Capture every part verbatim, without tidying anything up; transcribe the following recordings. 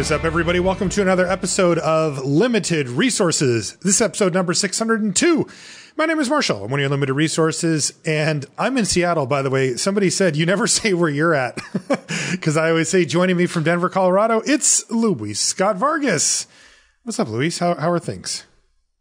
is up, everybody? Welcome to another episode of Limited Resources. This is episode number six hundred two. My name is Marshall. I'm one of your Limited Resources, and I'm in Seattle, by the way. Somebody said, you never say where you're at, because I always say, joining me from Denver, Colorado, it's Luis Scott-Vargas. What's up, Luis? How, how are things?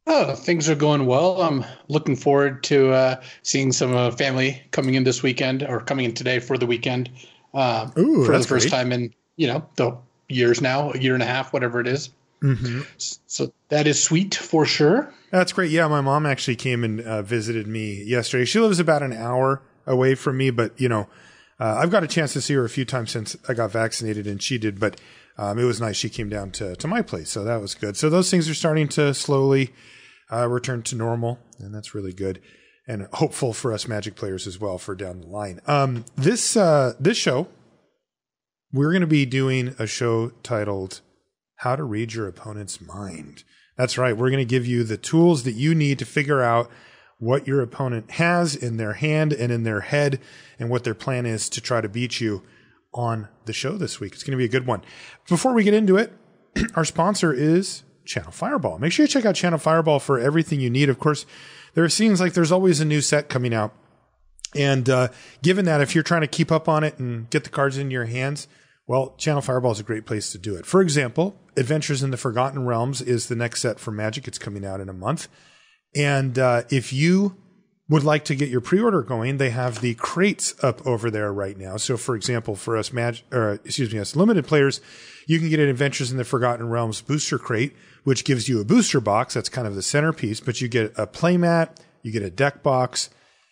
Oh, things are going well. I'm looking forward to uh, seeing some uh, family coming in this weekend, or coming in today for the weekend, uh, Ooh, for the first great. time in, you know, the years now, a year and a half, whatever it is. Mm-hmm. So that is sweet for sure. That's great. Yeah, my mom actually came and uh, visited me yesterday. She lives about an hour away from me, but, you know, uh, I've got a chance to see her a few times since I got vaccinated, and she did, but um, it was nice. She came down to, to my place, so that was good. So those things are starting to slowly uh, return to normal, and that's really good and hopeful for us Magic players as well for down the line. Um, this uh, this show, we're going to be doing a show titled How to Read Your Opponent's Mind. That's right. We're going to give you the tools that you need to figure out what your opponent has in their hand and in their head and what their plan is to try to beat you on the show this week. It's going to be a good one. Before we get into it, our sponsor is Channel Fireball. Make sure you check out Channel Fireball for everything you need. Of course, there seems like there's always a new set coming out. And uh, given that, if you're trying to keep up on it and get the cards into your hands, well, Channel Fireball is a great place to do it. For example, Adventures in the Forgotten Realms is the next set for Magic. It's coming out in a month. And uh, if you would like to get your pre-order going, they have the crates up over there right now. So, for example, for us Magic, or excuse me, us Limited players, you can get an Adventures in the Forgotten Realms booster crate, which gives you a booster box. That's kind of the centerpiece. But you get a playmat, you get a deck box,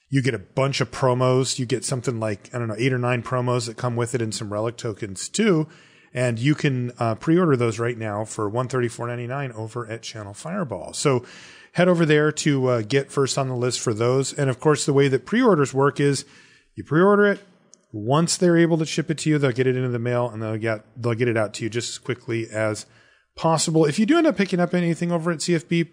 you get a bunch of promos. You get something like, I don't know, eight or nine promos that come with it and some relic tokens too. And you can uh, pre-order those right now for one hundred thirty-four ninety-nine over at Channel Fireball. So head over there to uh, get first on the list for those. And of course, the way that pre-orders work is you pre-order it. Once they're able to ship it to you, they'll get it into the mail and they'll get, they'll get it out to you just as quickly as possible. If you do end up picking up anything over at C F B,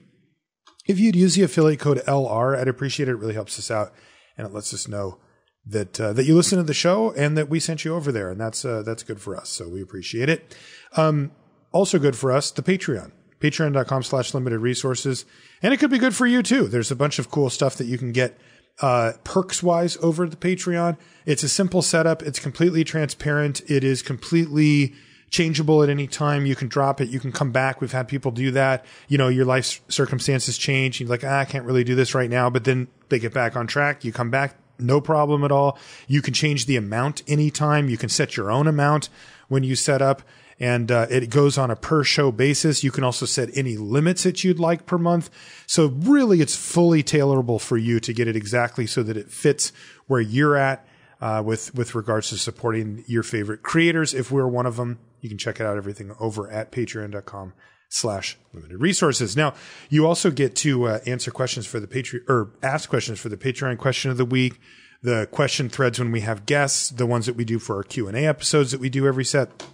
if you'd use the affiliate code L R, I'd appreciate it. It really helps us out, and it lets us know that uh, that you listen to the show and that we sent you over there, and that's uh, that's good for us. So we appreciate it. Um, also good for us, the Patreon, patreon dot com slash limited resources, and it could be good for you too. There's a bunch of cool stuff that you can get uh, perks wise over the Patreon. It's a simple setup. It's completely transparent. It is completely changeable at any time. You can drop it. You can come back. We've had people do that. You know, your life circumstances change. You're like, ah, I can't really do this right now. But then they get back on track. You come back. No problem at all. You can change the amount anytime. You can set your own amount when you set up. And uh, it goes on a per show basis. You can also set any limits that you'd like per month. So really, it's fully tailorable for you to get it exactly so that it fits where you're at uh, with, with regards to supporting your favorite creators. If we're one of them, you can check it out, everything over at patreon.com slash limited resources. Now, you also get to uh, answer questions for the Patreon, or ask questions for the Patreon question of the week, the question threads when we have guests, the ones that we do for our Q and A episodes that we do every set.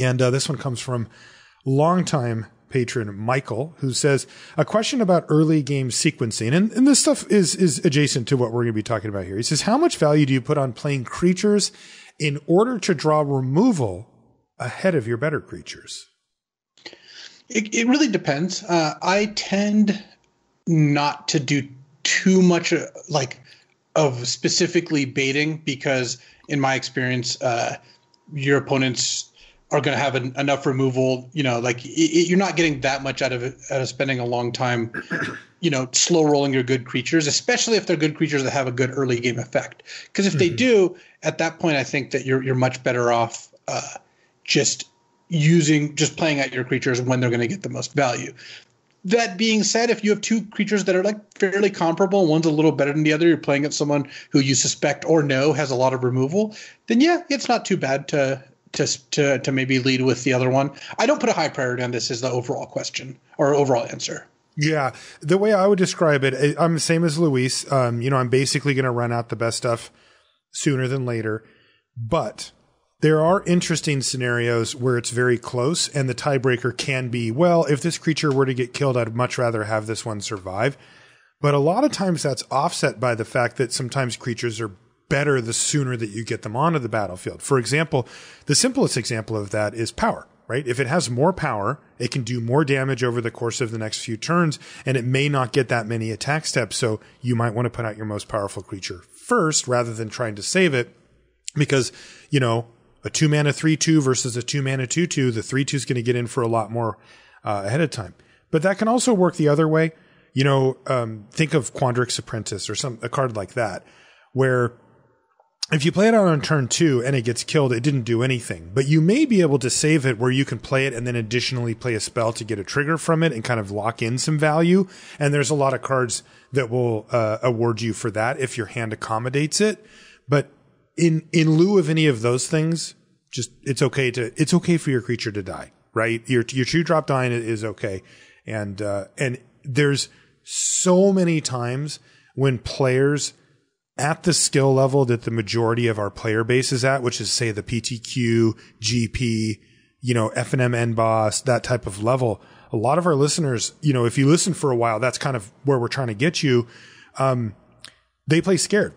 And uh, this one comes from longtime patron Michael, who says, a question about early game sequencing. And, and this stuff is, is adjacent to what we're going to be talking about here. He says, how much value do you put on playing creatures in order to draw removal ahead of your better creatures? It, it really depends. Uh, I tend not to do too much uh, like of specifically baiting, because in my experience, uh, your opponents are going to have an, enough removal. You know, like it, it, you're not getting that much out of it, out of spending a long time, you know, slow rolling your good creatures, especially if they're good creatures that have a good early game effect. Because if mm-hmm. they do, at that point, I think that you're you're much better off. Uh, just using, just playing out your creatures when they're going to get the most value. That being said, if you have two creatures that are like fairly comparable, one's a little better than the other, you're playing at someone who you suspect or know has a lot of removal, then yeah, it's not too bad to to to, to maybe lead with the other one. I don't put a high priority on this as the overall question or overall answer. Yeah, the way I would describe it, I'm the same as Luis. Um, you know, I'm basically going to run out the best stuff sooner than later, but there are interesting scenarios where it's very close and the tiebreaker can be, well, if this creature were to get killed, I'd much rather have this one survive. But a lot of times that's offset by the fact that sometimes creatures are better the sooner that you get them onto the battlefield. For example, the simplest example of that is power. right? If it has more power, it can do more damage over the course of the next few turns, and it may not get that many attack steps. So you might want to put out your most powerful creature first rather than trying to save it, because, you know, a two mana three two versus a two mana two two, the three two is going to get in for a lot more uh, ahead of time. But that can also work the other way. You know, um, think of Quandrix Apprentice or some a card like that, where if you play it out on turn two and it gets killed, it didn't do anything. But you may be able to save it where you can play it and then additionally play a spell to get a trigger from it and kind of lock in some value. And there's a lot of cards that will uh, award you for that if your hand accommodates it. But in in lieu of any of those things, just it's okay to it's okay for your creature to die, right? Your your two drop dying is okay, and uh, and there's so many times when players at the skill level that the majority of our player base is at, which is, say, the P T Q, G P, you know, F N M N B O S, that type of level. A lot of our listeners, you know, if you listen for a while, that's kind of where we're trying to get you. Um, they play scared,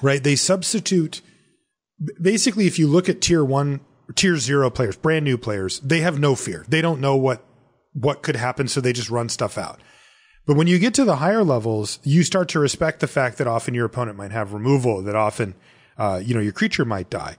right? They substitute. Basically, if you look at tier one, tier zero players, brand new players, they have no fear. They don't know what, what could happen. So they just run stuff out. But when you get to the higher levels, you start to respect the fact that often your opponent might have removal, that often, uh, you know, your creature might die.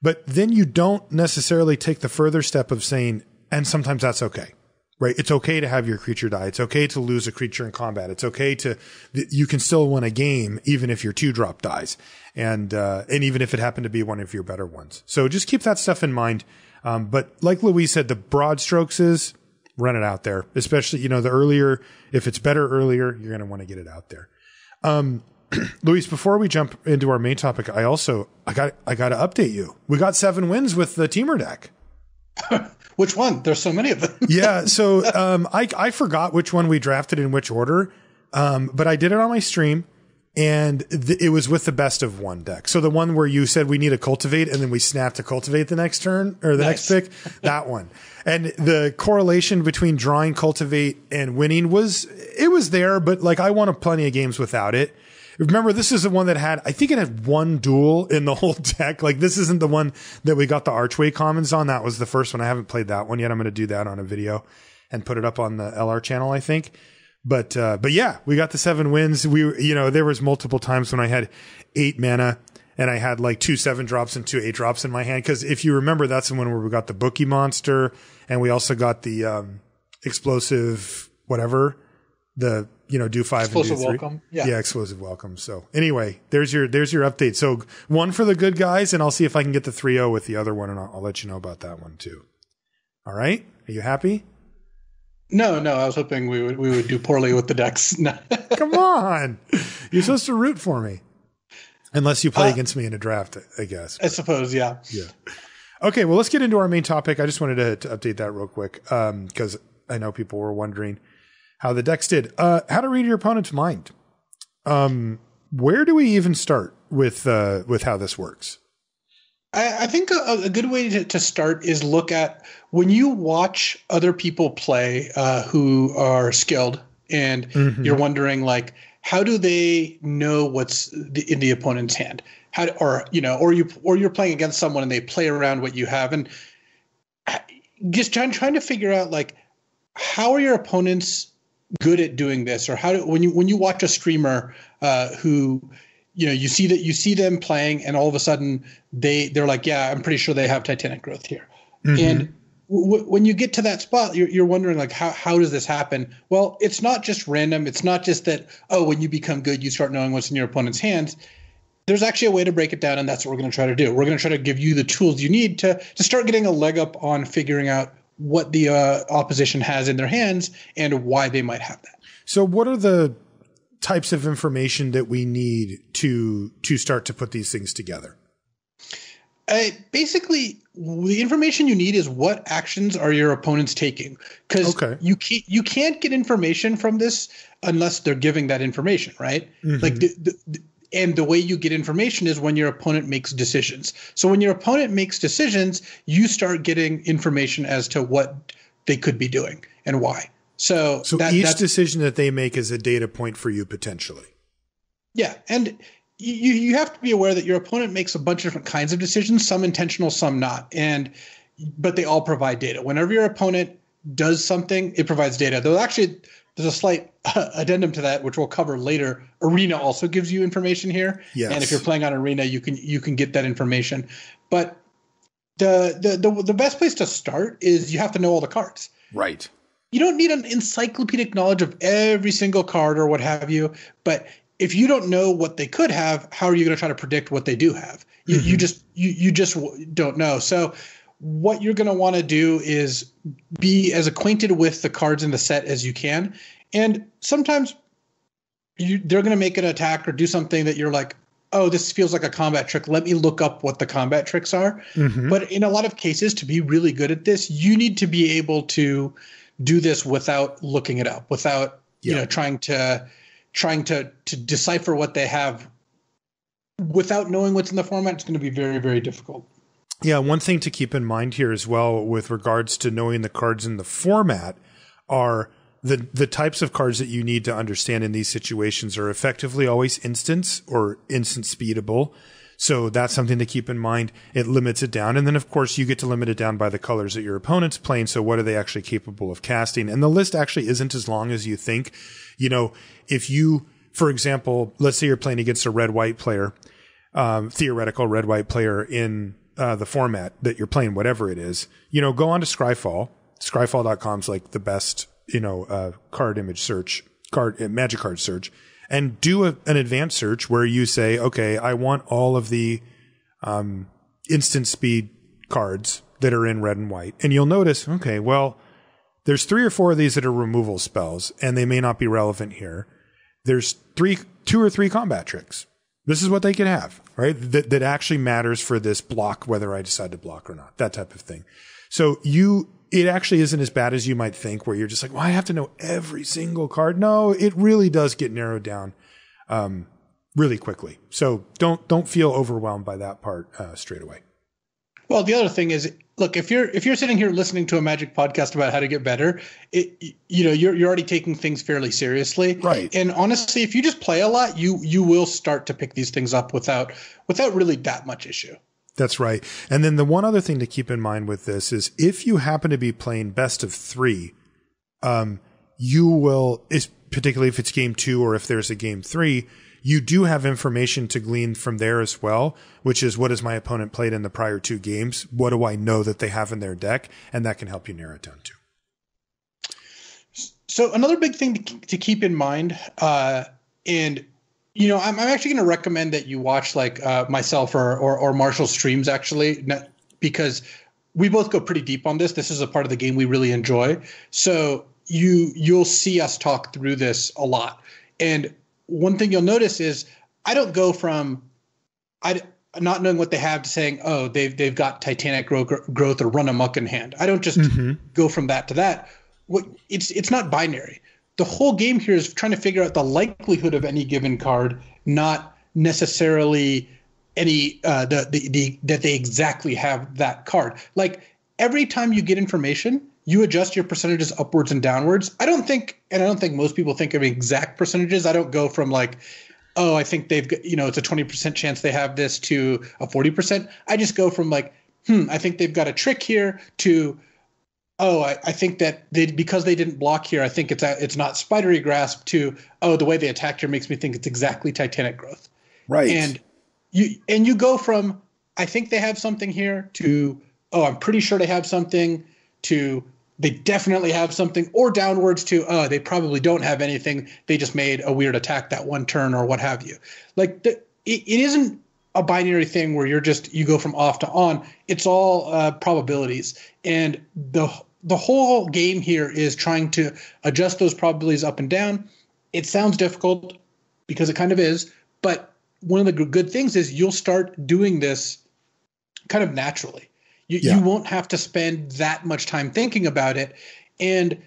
But then you don't necessarily take the further step of saying, and sometimes that's okay, right? It's okay to have your creature die. It's okay to lose a creature in combat. It's okay to, you can still win a game, even if your two drop dies. And, uh, and even if it happened to be one of your better ones. So just keep that stuff in mind. Um, but like Luis said, the broad strokes is, run it out there, especially, you know, the earlier, if it's better earlier, you're going to want to get it out there. Um, Luis, before we jump into our main topic, I also, I got, I got to update you. We got seven wins with the teamer deck. Which one? There's so many of them. Yeah. So, um, I, I forgot which one we drafted in which order. Um, but I did it on my stream, and th- it was with the best of one deck. So the one where you said we need to cultivate, and then we snapped to cultivate the next turn or the nice. next pick, that one. And the correlation between drawing cultivate and winning was, it was there, but like I won a plenty of games without it. Remember, this is the one that had, I think it had one duel in the whole deck. Like this isn't the one that we got the Archway Commons on. That was the first one. I haven't played that one yet. I'm going to do that on a video and put it up on the L R channel, I think. But, uh, but yeah, we got the seven wins. We, you know, there was multiple times when I had eight mana and I had like two seven drops and two eight drops in my hand. Cause if you remember, that's the one where we got the Bookie Monster, and we also got the, um, explosive, whatever the, you know, do five. Explosive and do welcome. Yeah. yeah. Explosive welcome. So anyway, there's your, there's your update. So one for the good guys, and I'll see if I can get the three oh with the other one, and I'll, I'll let you know about that one too. All right. Are you happy? No, no, I was hoping we would we would do poorly with the decks. Come on. You're supposed to root for me. Unless you play uh, against me in a draft, I guess. But, I suppose, yeah. Yeah. Okay, well, let's get into our main topic. I just wanted to, to update that real quick, because um, I know people were wondering how the decks did. Uh, how to read your opponent's mind. Um, where do we even start with uh, with how this works? I, I think a, a good way to, to start is look at when you watch other people play uh, who are skilled, and mm-hmm. you're wondering, like, how do they know what's the, in the opponent's hand? How do, or you know, or you or you're playing against someone and they play around what you have, and just trying trying to figure out, like, how are your opponents good at doing this, or how do when you when you watch a streamer uh, who. You know, you see that you see them playing, and all of a sudden they they're like, yeah, I'm pretty sure they have Titanic Growth here. Mm-hmm. And w- when you get to that spot, you're, you're wondering, like, how how does this happen? Well, it's not just random. It's not just that, oh, when you become good, you start knowing what's in your opponent's hands. There's actually a way to break it down, and that's what we're going to try to do. We're going to try to give you the tools you need to to start getting a leg up on figuring out what the uh, opposition has in their hands and why they might have that. So what are the types of information that we need to to start to put these things together? Uh, basically, the information you need is what actions are your opponents taking, because okay. you can't you can't get information from this unless they're giving that information, right? Mm-hmm. Like, the, the, the, and the way you get information is when your opponent makes decisions. So when your opponent makes decisions, you start getting information as to what they could be doing and why. So, so that, each decision that they make is a data point for you potentially. Yeah. And you, you have to be aware that your opponent makes a bunch of different kinds of decisions, some intentional, some not. And but they all provide data. Whenever your opponent does something, it provides data. Though actually, there's a slight uh, addendum to that, which we'll cover later. Arena also gives you information here, yes. And if you're playing on Arena, you can you can get that information. But the the the, the best place to start is you have to know all the cards, right? You don't need an encyclopedic knowledge of every single card or what have you, but if you don't know what they could have, how are you going to try to predict what they do have? You, mm-hmm. you just you you just don't know. So what you're going to want to do is be as acquainted with the cards in the set as you can. And sometimes you, they're going to make an attack or do something that you're like, oh, this feels like a combat trick. Let me look up what the combat tricks are. Mm-hmm. But in a lot of cases, to be really good at this, you need to be able to do this without looking it up, without yeah. you know trying to trying to to decipher what they have. Without knowing what's in the format, it's going to be very, very difficult. Yeah, one thing to keep in mind here as well with regards to knowing the cards in the format are the the types of cards that you need to understand in these situations are effectively always instants or instant speedable. So that's something to keep in mind. It limits it down. And then, of course, you get to limit it down by the colors that your opponent's playing. So what are they actually capable of casting? And the list actually isn't as long as you think. You know, if you, for example, let's say you're playing against a red-white player, um, theoretical red-white player in Uh, the format that you're playing, whatever it is, you know, go on to Scryfall. Scryfall dot com is like the best, you know, uh, card image search, card, uh, magic card search, and do a, an advanced search where you say, okay, I want all of the um, instant speed cards that are in red and white. And you'll notice, okay, well, there's three or four of these that are removal spells, and they may not be relevant here. There's three, two or three combat tricks. This is what they could have, right? That, that actually matters for this block, whether I decide to block or not, that type of thing. So you, it actually isn't as bad as you might think, where you're just like, well, I have to know every single card. No, it really does get narrowed down, um, really quickly. So don't, don't feel overwhelmed by that part, uh, straight away. Well, the other thing is, look, if you're if you're sitting here listening to a Magic podcast about how to get better, it, you know, you're you're already taking things fairly seriously. Right. And honestly, if you just play a lot, you you will start to pick these things up without without really that much issue. That's right. And then the one other thing to keep in mind with this is if you happen to be playing best of three, um, you will, particularly if it's game two or if there's a game three, you do have information to glean from there as well, which is what has my opponent played in the prior two games? What do I know that they have in their deck? And that can help you narrow it down too. So another big thing to, to keep in mind, uh, and you know, I'm, I'm actually going to recommend that you watch like uh, myself or, or, or Marshall's streams actually, because we both go pretty deep on this. This is a part of the game we really enjoy. So you, you'll see us talk through this a lot. And one thing you'll notice is I don't go from I, not knowing what they have to saying, oh, they've, they've got Titanic Growth or Run Amok in hand. I don't just mm-hmm. go from that to that. What, it's, it's not binary. The whole game here is trying to figure out the likelihood of any given card, not necessarily any uh, the, the, the, that they exactly have that card. Like every time you get information, you adjust your percentages upwards and downwards. I don't think, and I don't think most people think of exact percentages. I don't go from like, oh, I think they've, you know, it's a twenty percent chance they have this to a forty percent. I just go from like, hmm, I think they've got a trick here to, oh, I, I think that they, because they didn't block here, I think it's a, it's not Spidery Grasp to, oh, the way they attacked here makes me think it's exactly Titanic Growth. Right. And you, and you go from, I think they have something here to, oh, I'm pretty sure they have something to, they definitely have something, or downwards to, oh, they probably don't have anything. They just made a weird attack that one turn or what have you. Like the, it, it isn't a binary thing where you're just, you go from off to on. It's all uh, probabilities. And the the whole game here is trying to adjust those probabilities up and down. It sounds difficult because it kind of is. But one of the good things is you'll start doing this kind of naturally. You, yeah. you won't have to spend that much time thinking about it. And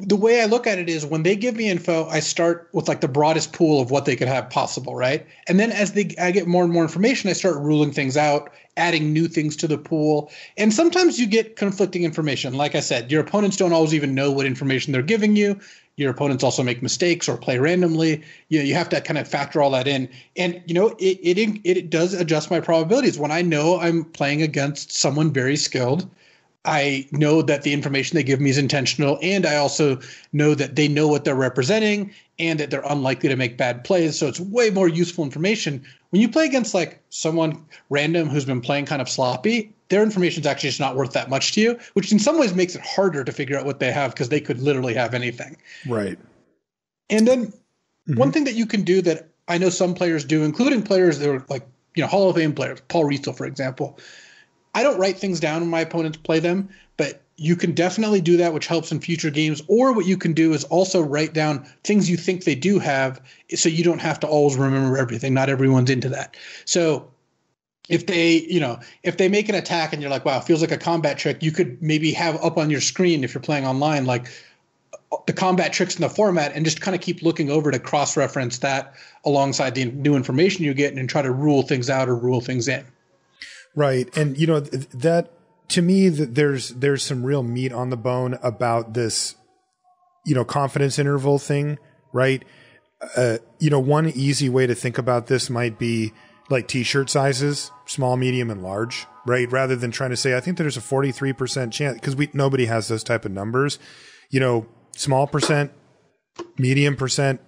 the way I look at it is when they give me info, I start with like the broadest pool of what they could have possible, right? And then as they, I get more and more information, I start ruling things out, adding new things to the pool. And sometimes you get conflicting information. Like I said, your opponents don't always even know what information they're giving you. Your opponents also make mistakes or play randomly. You know, you have to kind of factor all that in. And, you know, it, it, it does adjust my probabilities. When I know I'm playing against someone very skilled, I know that the information they give me is intentional, and I also know that they know what they're representing and that they're unlikely to make bad plays. So it's way more useful information. When you play against like someone random who's been playing kind of sloppy, their information is actually just not worth that much to you, which in some ways makes it harder to figure out what they have because they could literally have anything. Right. And then mm-hmm. one thing that you can do that I know some players do, including players that are like, you know, Hall of Fame players, Paul Riesel, for example. I don't write things down when my opponents play them, but you can definitely do that, which helps in future games. Or what you can do is also write down things you think they do have, so you don't have to always remember everything. Not everyone's into that. So if they, you know, if they make an attack and you're like, wow, it feels like a combat trick, you could maybe have up on your screen if you're playing online, like the combat tricks in the format, and just kind of keep looking over to cross-reference that alongside the new information you get and try to rule things out or rule things in. Right. And, you know, that to me, that there's there's some real meat on the bone about this, you know, confidence interval thing. Right. Uh, you know, one easy way to think about this might be like T-shirt sizes, small, medium and large. Right. Rather than trying to say, I think there's a forty-three percent chance, because we nobody has those type of numbers, you know, small percent, medium percent,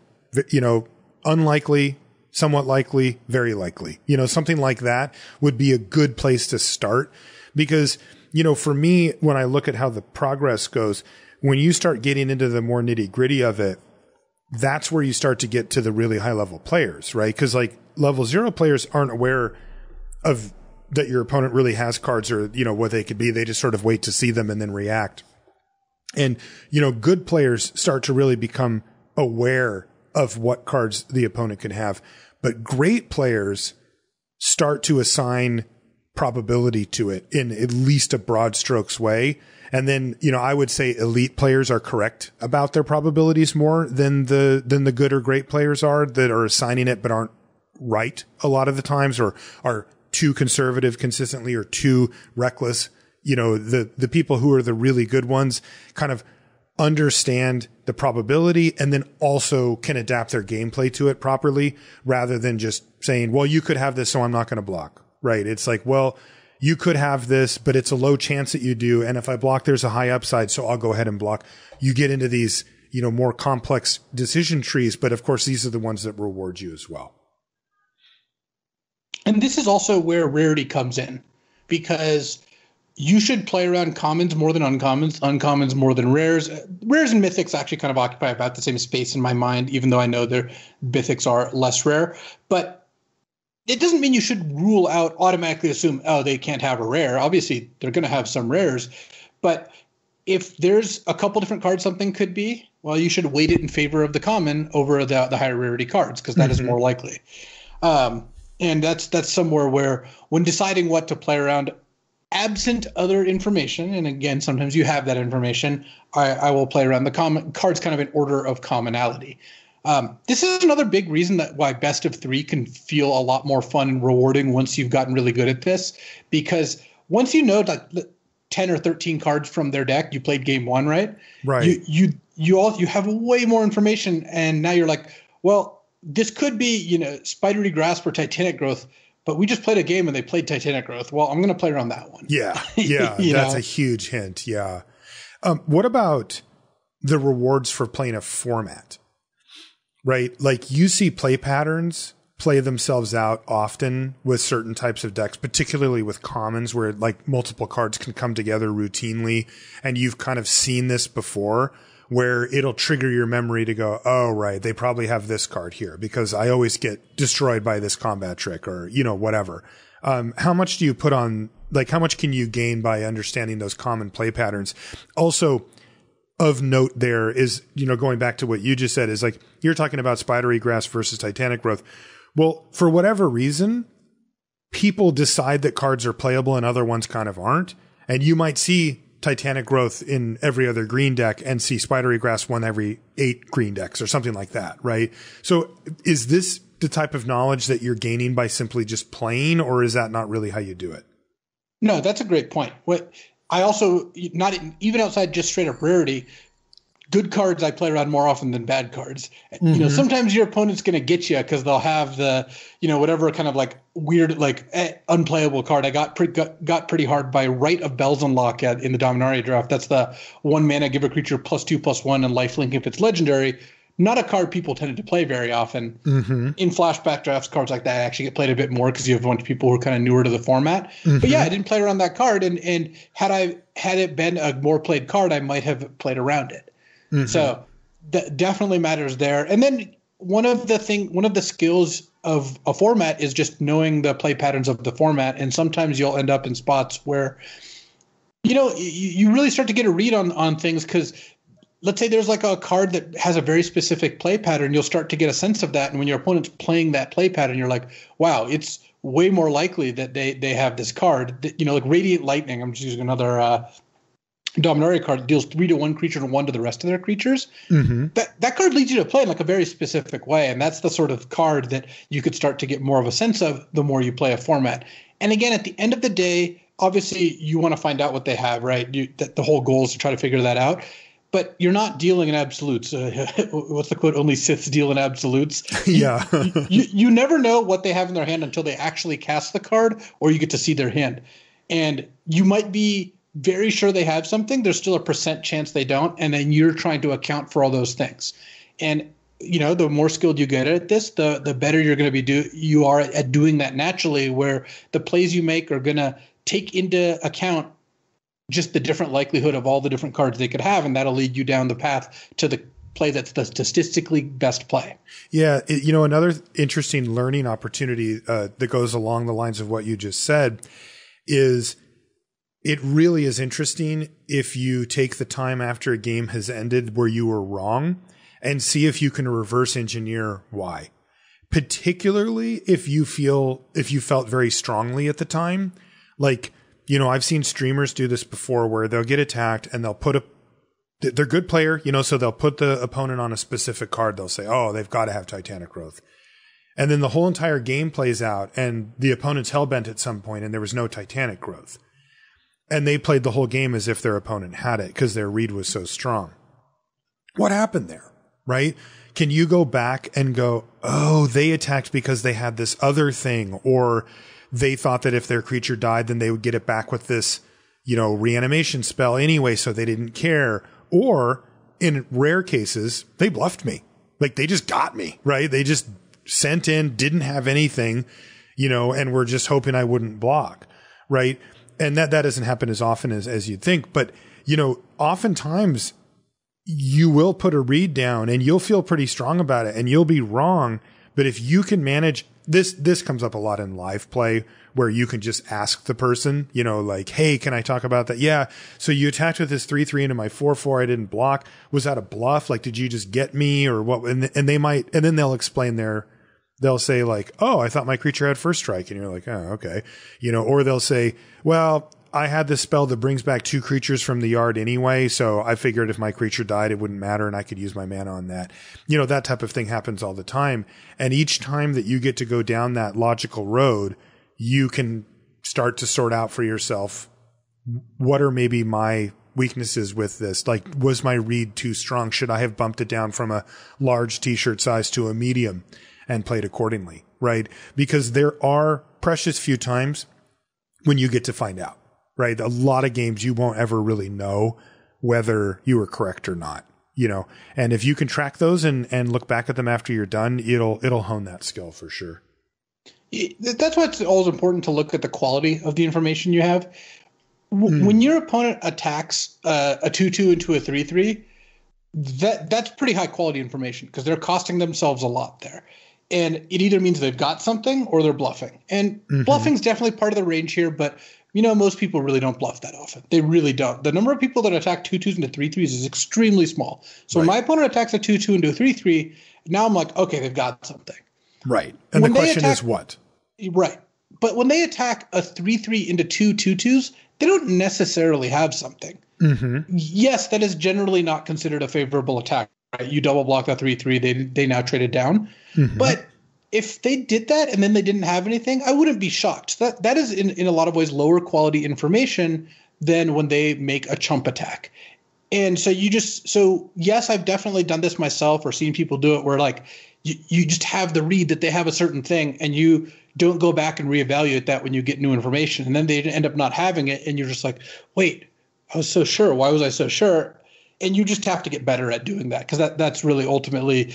you know, unlikely, somewhat likely, very likely, you know, something like that would be a good place to start. Because, you know, for me, when I look at how the progress goes, when you start getting into the more nitty gritty of it, that's where you start to get to the really high level players, right? Because like level zero players aren't aware of that your opponent really has cards or, you know, what they could be. They just sort of wait to see them and then react. And, you know, good players start to really become aware of what cards the opponent can have. But great players start to assign probability to it in at least a broad strokes way. And then, you know, I would say elite players are correct about their probabilities more than the, than the good or great players are, that are assigning it, but aren't right a lot of the times, or are too conservative consistently, or too reckless. You know, the, the people who are the really good ones kind of understand the probability and then also can adapt their gameplay to it properly, rather than just saying, well, you could have this, so I'm not going to block. Right. It's like, well, you could have this, but it's a low chance that you do. And if I block, there's a high upside, so I'll go ahead and block. You get into these, you know, more complex decision trees. But of course, these are the ones that reward you as well. And this is also where rarity comes in, because you should play around commons more than uncommons, uncommons more than rares. Rares and mythics actually kind of occupy about the same space in my mind, even though I know their mythics are less rare. But it doesn't mean you should rule out, automatically assume, oh, they can't have a rare. Obviously, they're going to have some rares. But if there's a couple different cards something could be, well, you should weight it in favor of the common over the, the higher rarity cards, because that mm-hmm. is more likely. Um, and that's that's somewhere where when deciding what to play around, absent other information, and again, sometimes you have that information, I, I will play around the com- cards kind of in order of commonality. Um, this is another big reason that why best of three can feel a lot more fun and rewarding once you've gotten really good at this, because once you know like ten or thirteen cards from their deck, you played game one, right? Right. You you you all you have way more information, and now you're like, well, this could be, you know, Spidery Grasp or Titanic Growth. But we just played a game and they played Titanic Growth. Well, I'm going to play around that one. Yeah, yeah, that's know? a huge hint, yeah. Um, what about the rewards for playing a format, right? Like you see play patterns play themselves out often with certain types of decks, particularly with commons where like multiple cards can come together routinely. And you've kind of seen this before, where it'll trigger your memory to go, oh, right, they probably have this card here because I always get destroyed by this combat trick, or, you know, whatever. Um, how much do you put on, like, how much can you gain by understanding those common play patterns? Also, of note there is, you know, going back to what you just said, is like, you're talking about Spidery Grass versus Titanic Growth. Well, for whatever reason, people decide that cards are playable and other ones kind of aren't. And you might see Titanic Growth in every other green deck and see Spidery Grass one every eight green decks or something like that, right? So is this the type of knowledge that you're gaining by simply just playing, or is that not really how you do it? No, that's a great point. What I also, not even outside just straight up rarity, good cards I play around more often than bad cards. Mm-hmm. You know, sometimes your opponent's going to get you because they'll have the, you know, whatever kind of like weird, like eh, unplayable card. I got, pre- got got pretty hard by Rite of Bells Unlock at, in the Dominaria draft. That's the one mana, give a creature plus two, plus one, and lifelink if it's legendary. Not a card people tended to play very often. Mm-hmm. In flashback drafts, cards like that actually get played a bit more because you have a bunch of people who are kind of newer to the format. Mm-hmm. But yeah, I didn't play around that card. And and had I had it been a more played card, I might have played around it. Mm-hmm. So that definitely matters there. And then one of the thing, one of the skills of a format is just knowing the play patterns of the format. And sometimes you'll end up in spots where, you know, you, you really start to get a read on, on things because – let's say there's like a card that has a very specific play pattern. You'll start to get a sense of that. And when your opponent's playing that play pattern, you're like, wow, it's way more likely that they, they have this card. You know, like Radiant Lightning, I'm just using another uh, Dominaria card, that deals three to one creature and one to the rest of their creatures. Mm-hmm. That that card leads you to play in like a very specific way. And that's the sort of card that you could start to get more of a sense of the more you play a format. And again, at the end of the day, obviously you want to find out what they have, right? You, that the whole goal is to try to figure that out. But you're not dealing in absolutes. Uh, what's the quote? Only Siths deal in absolutes. Yeah. you, you, you never know what they have in their hand until they actually cast the card or you get to see their hand. And you might be very sure they have something. There's still a percent chance they don't. And then you're trying to account for all those things. And, you know, the more skilled you get at this, the the better you're going to be do you are at doing that naturally, where the plays you make are going to take into account just the different likelihood of all the different cards they could have, and that'll lead you down the path to the play that's the statistically best play. Yeah, it, you know, another interesting learning opportunity uh, that goes along the lines of what you just said is it really is interesting if you take the time after a game has ended where you were wrong and see if you can reverse engineer why. Particularly if you feel if you felt very strongly at the time, like, you know, I've seen streamers do this before where they'll get attacked and they'll put a, they're a good player, you know, so they'll put the opponent on a specific card. They'll say, oh, they've got to have Titanic Growth. And then the whole entire game plays out and the opponent's hellbent at some point and there was no Titanic Growth. And they played the whole game as if their opponent had it because their read was so strong. What happened there, right? Can you go back and go, oh, they attacked because they had this other thing, or they thought that if their creature died, then they would get it back with this, you know, reanimation spell anyway, so they didn't care. Or in rare cases, they bluffed me. Like, they just got me, right? They just sent in, didn't have anything, you know, and were just hoping I wouldn't block, right? And that, that doesn't happen as often as, as you'd think. But, you know, oftentimes you will put a read down and you'll feel pretty strong about it and you'll be wrong. But if you can manage This this comes up a lot in live play where you can just ask the person, you know, like, hey, can I talk about that? Yeah, so you attacked with this three three into my four four. I didn't block. Was that a bluff? Like, did you just get me or what? And, and they might, and then they'll explain their, they'll say like, oh, I thought my creature had first strike. And you're like, oh, okay. You know, or they'll say, well, I had this spell that brings back two creatures from the yard anyway. So I figured if my creature died, it wouldn't matter. And I could use my mana on that. You know, that type of thing happens all the time. And each time that you get to go down that logical road, you can start to sort out for yourself, what are maybe my weaknesses with this? Like, was my read too strong? Should I have bumped it down from a large t-shirt size to a medium and played accordingly? Right? Because there are precious few times when you get to find out. Right. A lot of games you won't ever really know whether you were correct or not, you know, and if you can track those and, and look back at them after you're done, it'll it'll hone that skill for sure. That's why it's always important to look at the quality of the information you have. W- mm-hmm. When your opponent attacks uh, a two two into a three three, that that's pretty high quality information because they're costing themselves a lot there. And it either means they've got something or they're bluffing. And mm-hmm. bluffing's definitely part of the range here, but you know, most people really don't bluff that often. They really don't. The number of people that attack two twos into three threes is extremely small. So right. When my opponent attacks a two two into a three three, now I'm like, okay, they've got something. Right. And when the question attack, is what? Right. But when they attack a three three into two two twos, they don't necessarily have something. Mm-hmm. Yes, that is generally not considered a favorable attack. Right? You double block that three three, they they now trade it down. Mm-hmm. But if they did that and then they didn't have anything, I wouldn't be shocked. That that is in, in a lot of ways lower quality information than when they make a chump attack. And so you just, so yes, I've definitely done this myself or seen people do it where like you, you just have the read that they have a certain thing and you don't go back and reevaluate that when you get new information. And then they end up not having it. And you're just like, wait, I was so sure. Why was I so sure? And you just have to get better at doing that. Cause that, that's really ultimately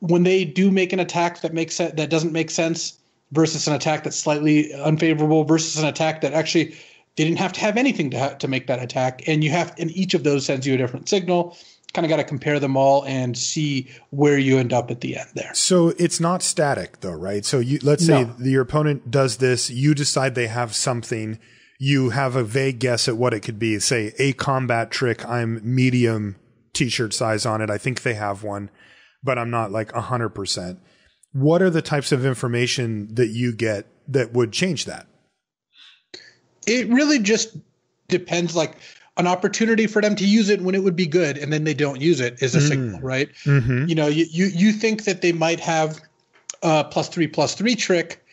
when they do make an attack that makes sense, that doesn't make sense versus an attack that's slightly unfavorable versus an attack that actually they didn't have to have anything to ha- to make that attack. And you have, and each of those sends you a different signal. Kind of got to compare them all and see where you end up at the end there. So it's not static though, right? So you, let's say no. your opponent does this, you decide they have something, you have a vague guess at what it could be. Say a combat trick. I'm medium t-shirt size on it. I think they have one, but I'm not like a hundred percent. What are the types of information that you get that would change that? It really just depends, like an opportunity for them to use it when it would be good and then they don't use it is a mm. signal, right? Mm-hmm. You know, you, you you think that they might have a plus three, plus three trick.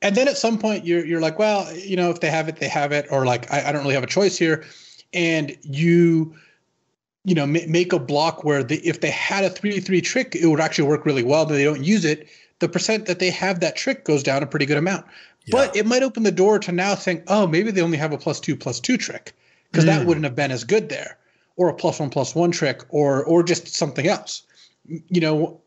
And then at some point you're you're like, well, you know, if they have it, they have it. Or like, I, I don't really have a choice here. And you, you know, m- make a block where the, if they had a three, three trick, it would actually work really well. But they don't use it. The percent that they have that trick goes down a pretty good amount. Yeah. But it might open the door to now think, oh, maybe they only have a plus two, plus two trick because mm. that wouldn't have been as good there, or a plus one, plus one trick, or or just something else. You know,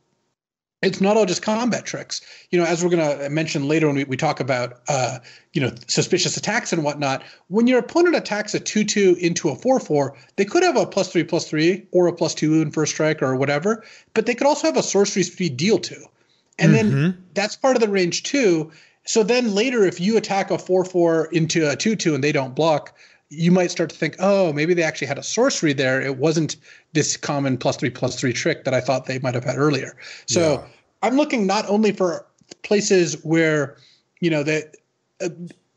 it's not all just combat tricks. You know, as we're going to mention later when we, we talk about, uh, you know, suspicious attacks and whatnot, when your opponent attacks a two two into a four four, they could have a plus three, plus three, or a plus two in first strike or whatever, but they could also have a sorcery speed deal two. And mm-hmm. then that's part of the range too. So then later, if you attack a four four into a two two and they don't block, you might start to think, oh, maybe they actually had a sorcery there. It wasn't this common plus three, plus three trick that I thought they might have had earlier. So yeah. I'm looking not only for places where, you know, that, uh,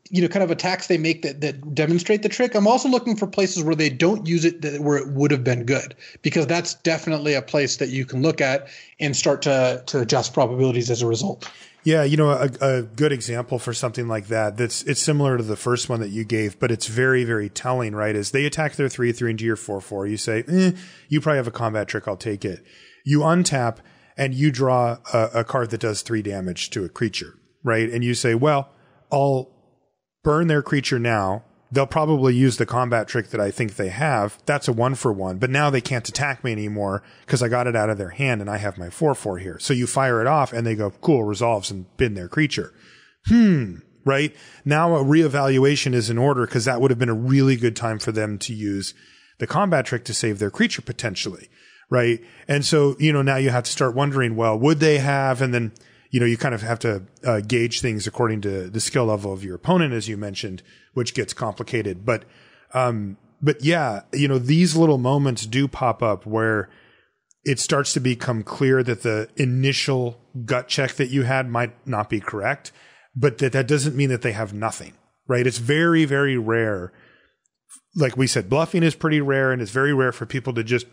you know, kind of attacks they make that, that demonstrate the trick. I'm also looking for places where they don't use it that, where it would have been good, because that's definitely a place that you can look at and start to, to adjust probabilities as a result. Yeah, you know, a, a good example for something like that, that's it's similar to the first one that you gave, but it's very, very telling, right? Is they attack their three three into your four four. You say, eh, you probably have a combat trick. I'll take it. You untap and you draw a, a card that does three damage to a creature, right? And you say, well, I'll burn their creature now. They'll probably use the combat trick that I think they have. That's a one for one, but now they can't attack me anymore because I got it out of their hand and I have my four four here. So you fire it off and they go, cool, resolves and bin their creature. Hmm. Right now a reevaluation is in order because that would have been a really good time for them to use the combat trick to save their creature potentially. Right. And so, you know, now you have to start wondering, well, would they have, and then, you know, you kind of have to uh, gauge things according to the skill level of your opponent, as you mentioned, which gets complicated. But, um, but yeah, you know, these little moments do pop up where it starts to become clear that the initial gut check that you had might not be correct, but that that doesn't mean that they have nothing, right? It's very, very rare. Like we said, bluffing is pretty rare, and it's very rare for people to just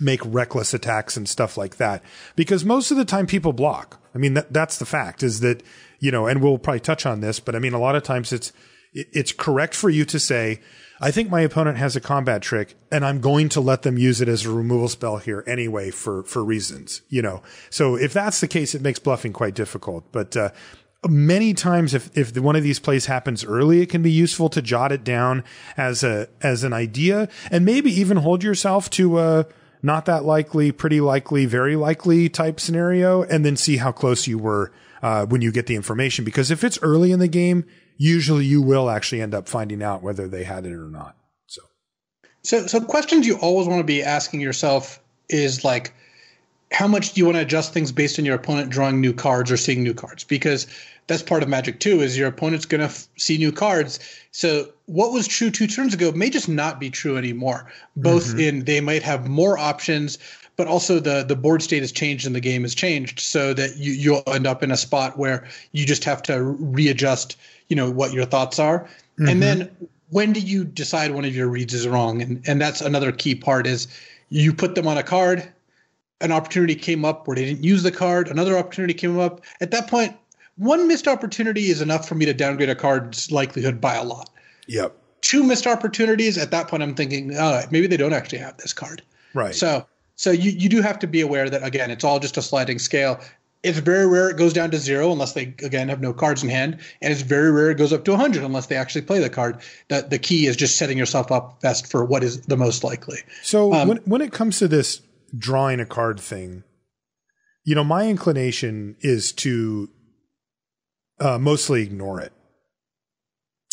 make reckless attacks and stuff like that, because most of the time people block. I mean, that, that's the fact is that, you know, and we'll probably touch on this, but I mean, a lot of times it's, it's correct for you to say, I think my opponent has a combat trick and I'm going to let them use it as a removal spell here anyway, for, for reasons, you know? So if that's the case, it makes bluffing quite difficult, but, uh, many times if, if one of these plays happens early, it can be useful to jot it down as a, as an idea, and maybe even hold yourself to, uh, not that likely, pretty likely, very likely type scenario, and then see how close you were uh, when you get the information. Because if it's early in the game, usually you will actually end up finding out whether they had it or not. So, so, so questions you always want to be asking yourself is like, how much do you want to adjust things based on your opponent drawing new cards or seeing new cards? Because that's part of Magic too, is your opponent's going to f- see new cards. So what was true two turns ago may just not be true anymore, both mm-hmm. in they might have more options, but also the, the board state has changed and the game has changed, so that you, you'll end up in a spot where you just have to readjust, you know, what your thoughts are. Mm-hmm. And then when do you decide one of your reads is wrong? And, and that's another key part is you put them on a card. An opportunity came up where they didn't use the card. Another opportunity came up. At that point, one missed opportunity is enough for me to downgrade a card's likelihood by a lot. Yep. two missed opportunities. At that point, I'm thinking, oh, maybe they don't actually have this card. Right. So so you, you do have to be aware that, again, it's all just a sliding scale. It's very rare it goes down to zero unless they, again, have no cards in hand. And it's very rare it goes up to one hundred unless they actually play the card. The, the key is just setting yourself up best for what is the most likely. So um, when, when it comes to this drawing a card thing, you know, my inclination is to uh, mostly ignore it.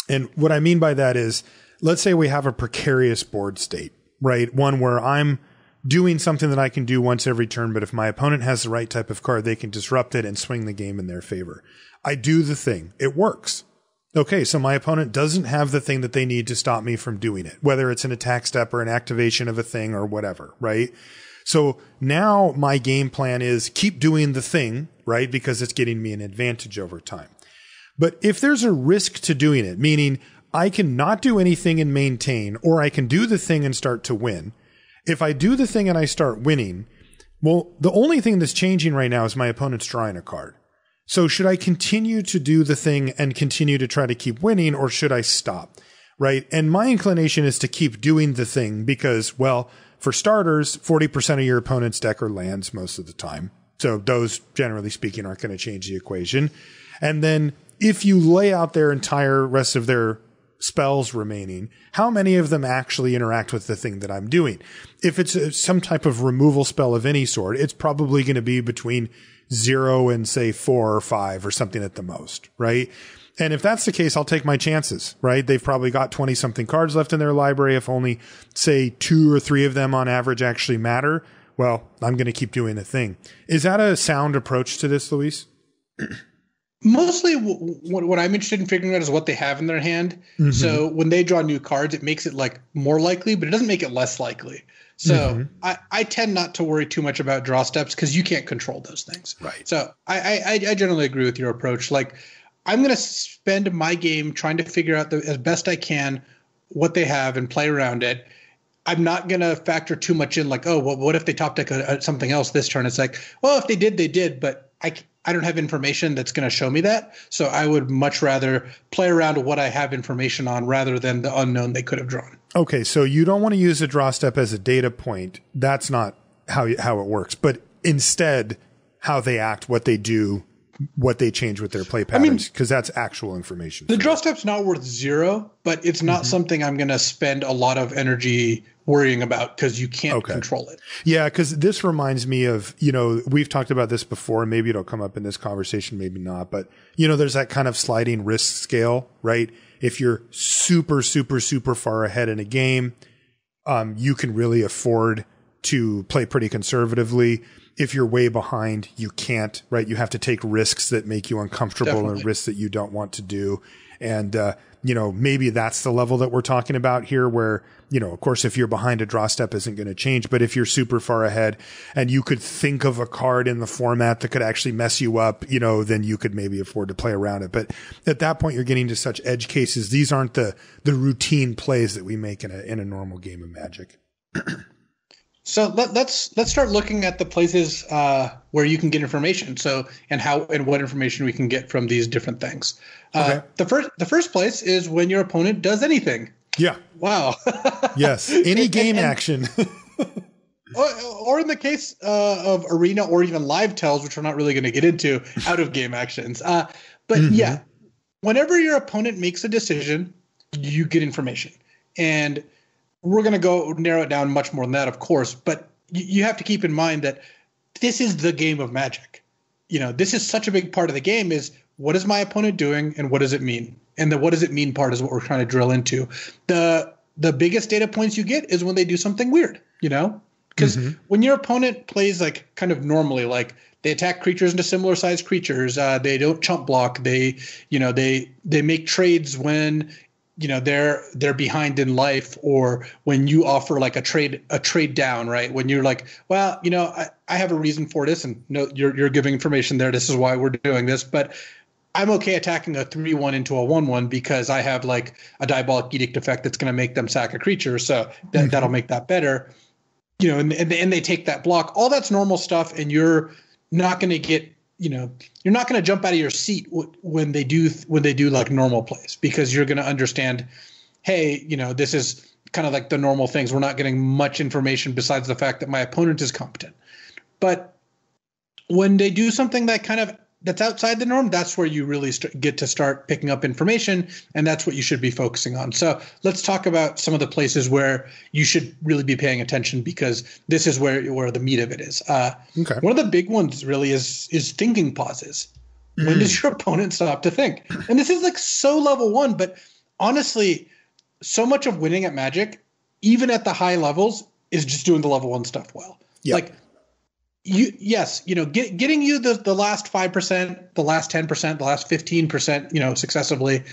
And what I mean by that is, let's say we have a precarious board state, right? One where I'm doing something that I can do once every turn, but if my opponent has the right type of card, they can disrupt it and swing the game in their favor. I do the thing. It works. Okay, so my opponent doesn't have the thing that they need to stop me from doing it, whether it's an attack step or an activation of a thing or whatever, right? So now my game plan is keep doing the thing, right? Because it's getting me an advantage over time. But if there's a risk to doing it, meaning I can not do anything and maintain, or I can do the thing and start to win. If I do the thing and I start winning, well, the only thing that's changing right now is my opponent's drawing a card. So should I continue to do the thing and continue to try to keep winning, or should I stop? Right? And my inclination is to keep doing the thing because, well, for starters, forty percent of your opponent's deck are lands most of the time. So those, generally speaking, aren't going to change the equation. And then if you lay out their entire rest of their spells remaining, how many of them actually interact with the thing that I'm doing? If it's a, some type of removal spell of any sort, it's probably going to be between zero and say four or five or something at the most, right? And if that's the case, I'll take my chances, right? They've probably got twenty something cards left in their library. If only say two or three of them on average actually matter, well, I'm going to keep doing the thing. Is that a sound approach to this, Luis? Mostly what, what I'm interested in figuring out is what they have in their hand. Mm-hmm. So when they draw new cards, it makes it like more likely, but it doesn't make it less likely. So mm-hmm. I, I tend not to worry too much about draw steps because you can't control those things. Right. So I, I, I generally agree with your approach. Like, I'm going to spend my game trying to figure out the, as best I can what they have and play around it. I'm not going to factor too much in like, oh, well, what if they top deck a, a, something else this turn? It's like, well, if they did, they did, but I can't. I don't have information that's going to show me that. So I would much rather play around with what I have information on rather than the unknown they could have drawn. Okay. So you don't want to use a draw step as a data point. That's not how, how it works, but instead how they act, what they do, what they change with their play patterns, because I mean, that's actual information. The draw step's not worth zero, but it's not mm-hmm. something I'm going to spend a lot of energy worrying about because you can't okay. control it. Yeah, because this reminds me of, you know, we've talked about this before, and maybe it'll come up in this conversation, maybe not, but, you know, there's that kind of sliding risk scale, right? If you're super, super, super far ahead in a game, um, you can really afford to play pretty conservatively. If you're way behind, you can't, right? You have to take risks that make you uncomfortable Definitely. and risks that you don't want to do. And, uh, you know, maybe that's the level that we're talking about here where, you know, of course, if you're behind, a draw step isn't going to change. But if you're super far ahead and you could think of a card in the format that could actually mess you up, you know, then you could maybe afford to play around it. But at that point, you're getting to such edge cases. These aren't the, the routine plays that we make in a, in a normal game of Magic. So let, let's let's start looking at the places uh, where you can get information. So and how and what information we can get from these different things. Uh, okay. The first the first place is when your opponent does anything. Yeah. Wow. Yes. Any game and, and, action. or, or in the case uh, of Arena or even live tells, which we're not really going to get into, out of game actions. Uh, but mm-hmm. yeah, whenever your opponent makes a decision, you get information. And we're going to go narrow it down much more than that, of course, but you have to keep in mind that this is the game of Magic. You know, this is such a big part of the game is what is my opponent doing and what does it mean? And the what does it mean part is what we're trying to drill into. The the biggest data points you get is when they do something weird, you know? Because mm-hmm. when your opponent plays like kind of normally, like they attack creatures into similar sized creatures, uh, they don't chump block, they, you know, they they make trades when – you know, they're they're behind in life, or when you offer like a trade a trade down, right? When you're like, well, you know, I, I have a reason for this, and no, you're you're giving information there. This is why we're doing this, but I'm okay attacking a three one into a one one because I have like a diabolic edict effect that's going to make them sack a creature, so that mm-hmm. that'll make that better. You know, and and and they take that block. All that's normal stuff, and you're not going to get. You know, you're not going to jump out of your seat w- when they do th- when they do like normal plays because you're going to understand, hey, you know, this is kind of like the normal things. We're not getting much information besides the fact that my opponent is competent. But when they do something that kind of that's outside the norm, that's where you really st- get to start picking up information, and that's what you should be focusing on. So let's talk about some of the places where you should really be paying attention, because this is where where the meat of it is. Uh, okay. One of the big ones really is is thinking pauses. Mm. When does your opponent stop to think? And this is like so level one, but honestly, so much of winning at Magic, even at the high levels, is just doing the level one stuff well. Yep. Like. You, yes, you know, get, getting you the, the last five percent, the last ten percent, the last fifteen percent, you know, successively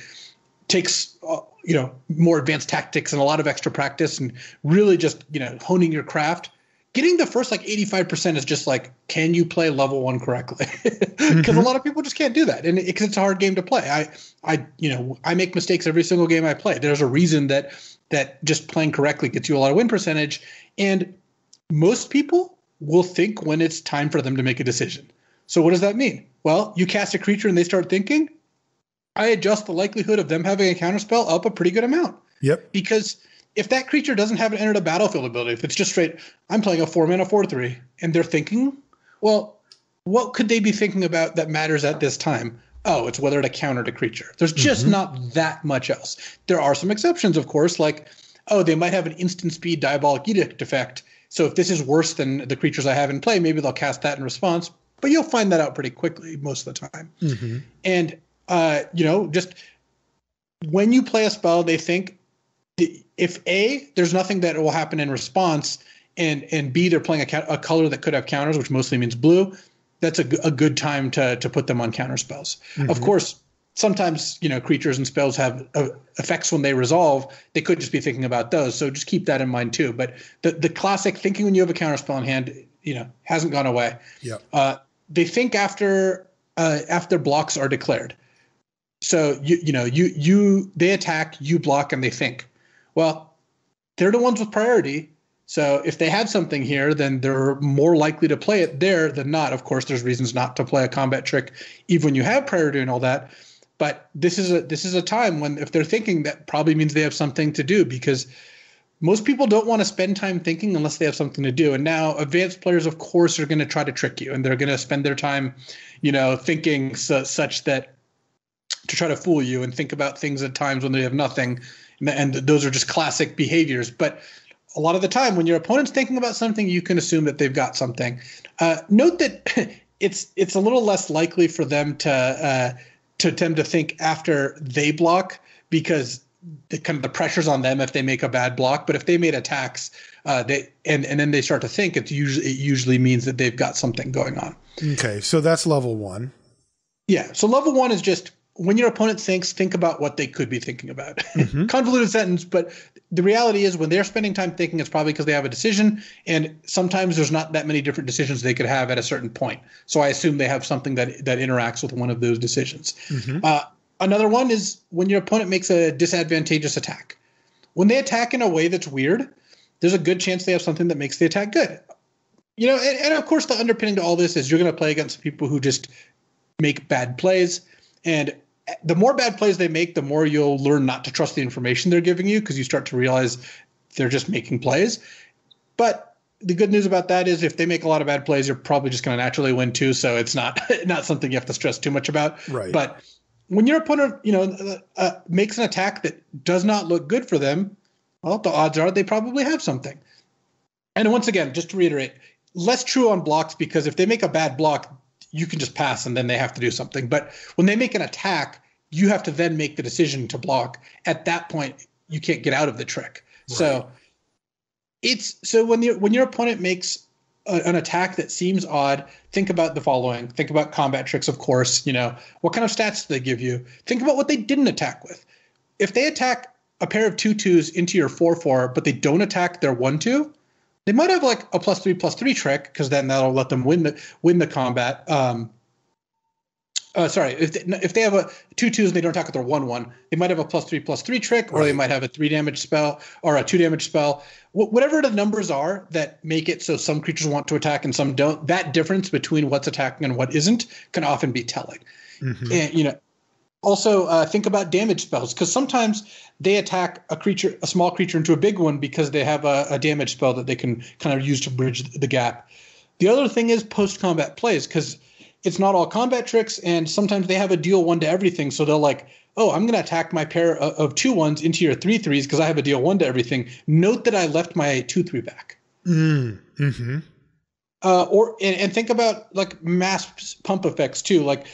takes, uh, you know, more advanced tactics and a lot of extra practice and really just, you know, honing your craft. Getting the first like eighty-five percent is just like, can you play level one correctly? Because mm-hmm. a lot of people just can't do that. And it, it's a hard game to play. I, I, you know, I make mistakes every single game I play. There's a reason that that just playing correctly gets you a lot of win percentage. And most people will think when it's time for them to make a decision. So what does that mean? Well, you cast a creature and they start thinking, I adjust the likelihood of them having a counterspell up a pretty good amount. Yep. Because if that creature doesn't have an entered a battlefield ability, if it's just straight, I'm playing a four-mana four three, and they're thinking, well, what could they be thinking about that matters at this time? Oh, it's whether to counter the creature. There's just mm-hmm. not that much else. There are some exceptions, of course, like, oh, they might have an instant speed Diabolic Edict effect. So if this is worse than the creatures I have in play, maybe they'll cast that in response. But you'll find that out pretty quickly most of the time. Mm-hmm. And, uh, you know, just when you play a spell, they think if A, there's nothing that will happen in response, and, and B, they're playing a, a color that could have counters, which mostly means blue, that's a, a good time to, to put them on counter spells. Mm-hmm. Of course, sometimes, you know, creatures and spells have uh, effects when they resolve. They could just be thinking about those. So just keep that in mind, too. But the, the classic thinking when you have a counterspell in hand, you know, hasn't gone away. Yeah. Uh, they think after uh, after blocks are declared. So, you you know, you you they attack, you block, and they think. Well, they're the ones with priority. So if they had something here, then they're more likely to play it there than not. Of course, there's reasons not to play a combat trick, even when you have priority and all that. But this is a this is a time when if they're thinking, that probably means they have something to do, because most people don't want to spend time thinking unless they have something to do. And now advanced players, of course, are going to try to trick you, and they're going to spend their time, you know, thinking so, such that to try to fool you and think about things at times when they have nothing. And, and those are just classic behaviors. But a lot of the time when your opponent's thinking about something, you can assume that they've got something. Uh, note that it's it's a little less likely for them to uh, – to attempt to think after they block, because the kind of the pressure's on them if they make a bad block. But if they made attacks, uh, they and, and then they start to think, it's usually it usually means that they've got something going on. Okay, so that's level one. Yeah, so level one is just when your opponent thinks, think about what they could be thinking about. Mm-hmm. Convoluted sentence, but the reality is when they're spending time thinking, it's probably because they have a decision, and sometimes there's not that many different decisions they could have at a certain point. So I assume they have something that that interacts with one of those decisions. Mm-hmm. Uh, another one is when your opponent makes a disadvantageous attack. When they attack in a way that's weird, there's a good chance they have something that makes the attack good. You know, and, and of course the underpinning to all this is you're going to play against people who just make bad plays, and the more bad plays they make, the more you'll learn not to trust the information they're giving you, because you start to realize they're just making plays. But the good news about that is if they make a lot of bad plays, you're probably just going to naturally win too. So it's not not something you have to stress too much about. Right. But when your opponent, you know, uh, makes an attack that does not look good for them, well, the odds are they probably have something. And once again, just to reiterate, less true on blocks, because if they make a bad block, you can just pass and then they have to do something. But when they make an attack, you have to then make the decision to block. At that point, you can't get out of the trick. Right. So it's so when the, when your opponent makes a, an attack that seems odd, think about the following. Think about combat tricks, of course. You know, what kind of stats do they give you? Think about what they didn't attack with. If they attack a pair of two twos into your four four, but they don't attack their one two, they might have like a plus three plus three trick, because then that'll let them win the win the combat. Um, uh, sorry, if they, if they have a two twos and they don't attack with their one one, they might have a plus three plus three trick, or right. they might have a three damage spell or a two damage spell. Wh- whatever the numbers are that make it so some creatures want to attack and some don't, that difference between what's attacking and what isn't can often be telling. Mm-hmm. And you know, Also, uh, think about damage spells, because sometimes they attack a creature, a small creature, into a big one because they have a, a damage spell that they can kind of use to bridge the gap. The other thing is post-combat plays, because it's not all combat tricks, and sometimes they have a deal one to everything, so they're like, oh, I'm going to attack my pair of, of two ones into your three threes because I have a deal one to everything. Note that I left my two three back. Mm. Mm-hmm. Uh, or and, and think about like mass pump effects too, like.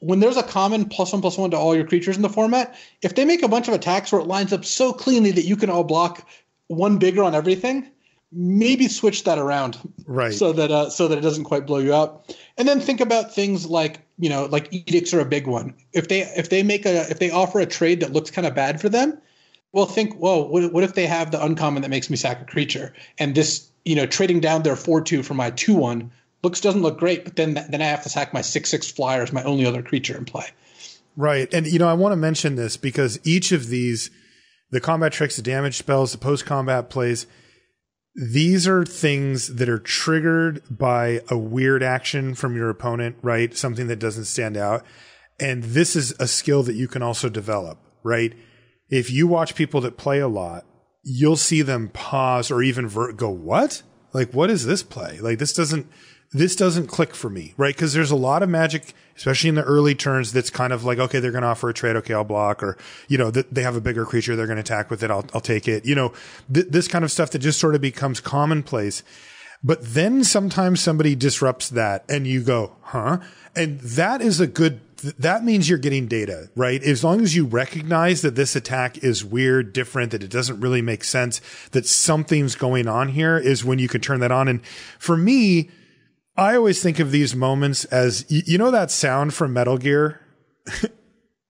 When there's a common plus one plus one to all your creatures in the format, if they make a bunch of attacks where it lines up so cleanly that you can all block one bigger on everything, maybe switch that around, right? So that uh, so that it doesn't quite blow you out. And then think about things like, you know, like edicts are a big one. If they if they make a if they offer a trade that looks kind of bad for them, well, think, whoa, what, what if they have the uncommon that makes me sack a creature, and this, you know, trading down their four two for my two one. Looks doesn't look great, but then then I have to sack my six six flyer as my only other creature in play. Right. And, you know, I want to mention this because each of these, the combat tricks, the damage spells, the post-combat plays, these are things that are triggered by a weird action from your opponent, right? Something that doesn't stand out. And this is a skill that you can also develop, right? If you watch people that play a lot, you'll see them pause or even vert, go, what? Like, what is this play? Like, this doesn't... This doesn't click for me, right? Because there's a lot of Magic, especially in the early turns, that's kind of like, okay, they're going to offer a trade. Okay, I'll block. Or, you know, th- they have a bigger creature. They're going to attack with it. I'll, I'll take it. You know, th- this kind of stuff that just sort of becomes commonplace. But then sometimes somebody disrupts that and you go, huh? And that is a good, th- that means you're getting data, right? As long as you recognize that this attack is weird, different, that it doesn't really make sense, that something's going on here is when you can turn that on. And for me, I always think of these moments as, you know, that sound from Metal Gear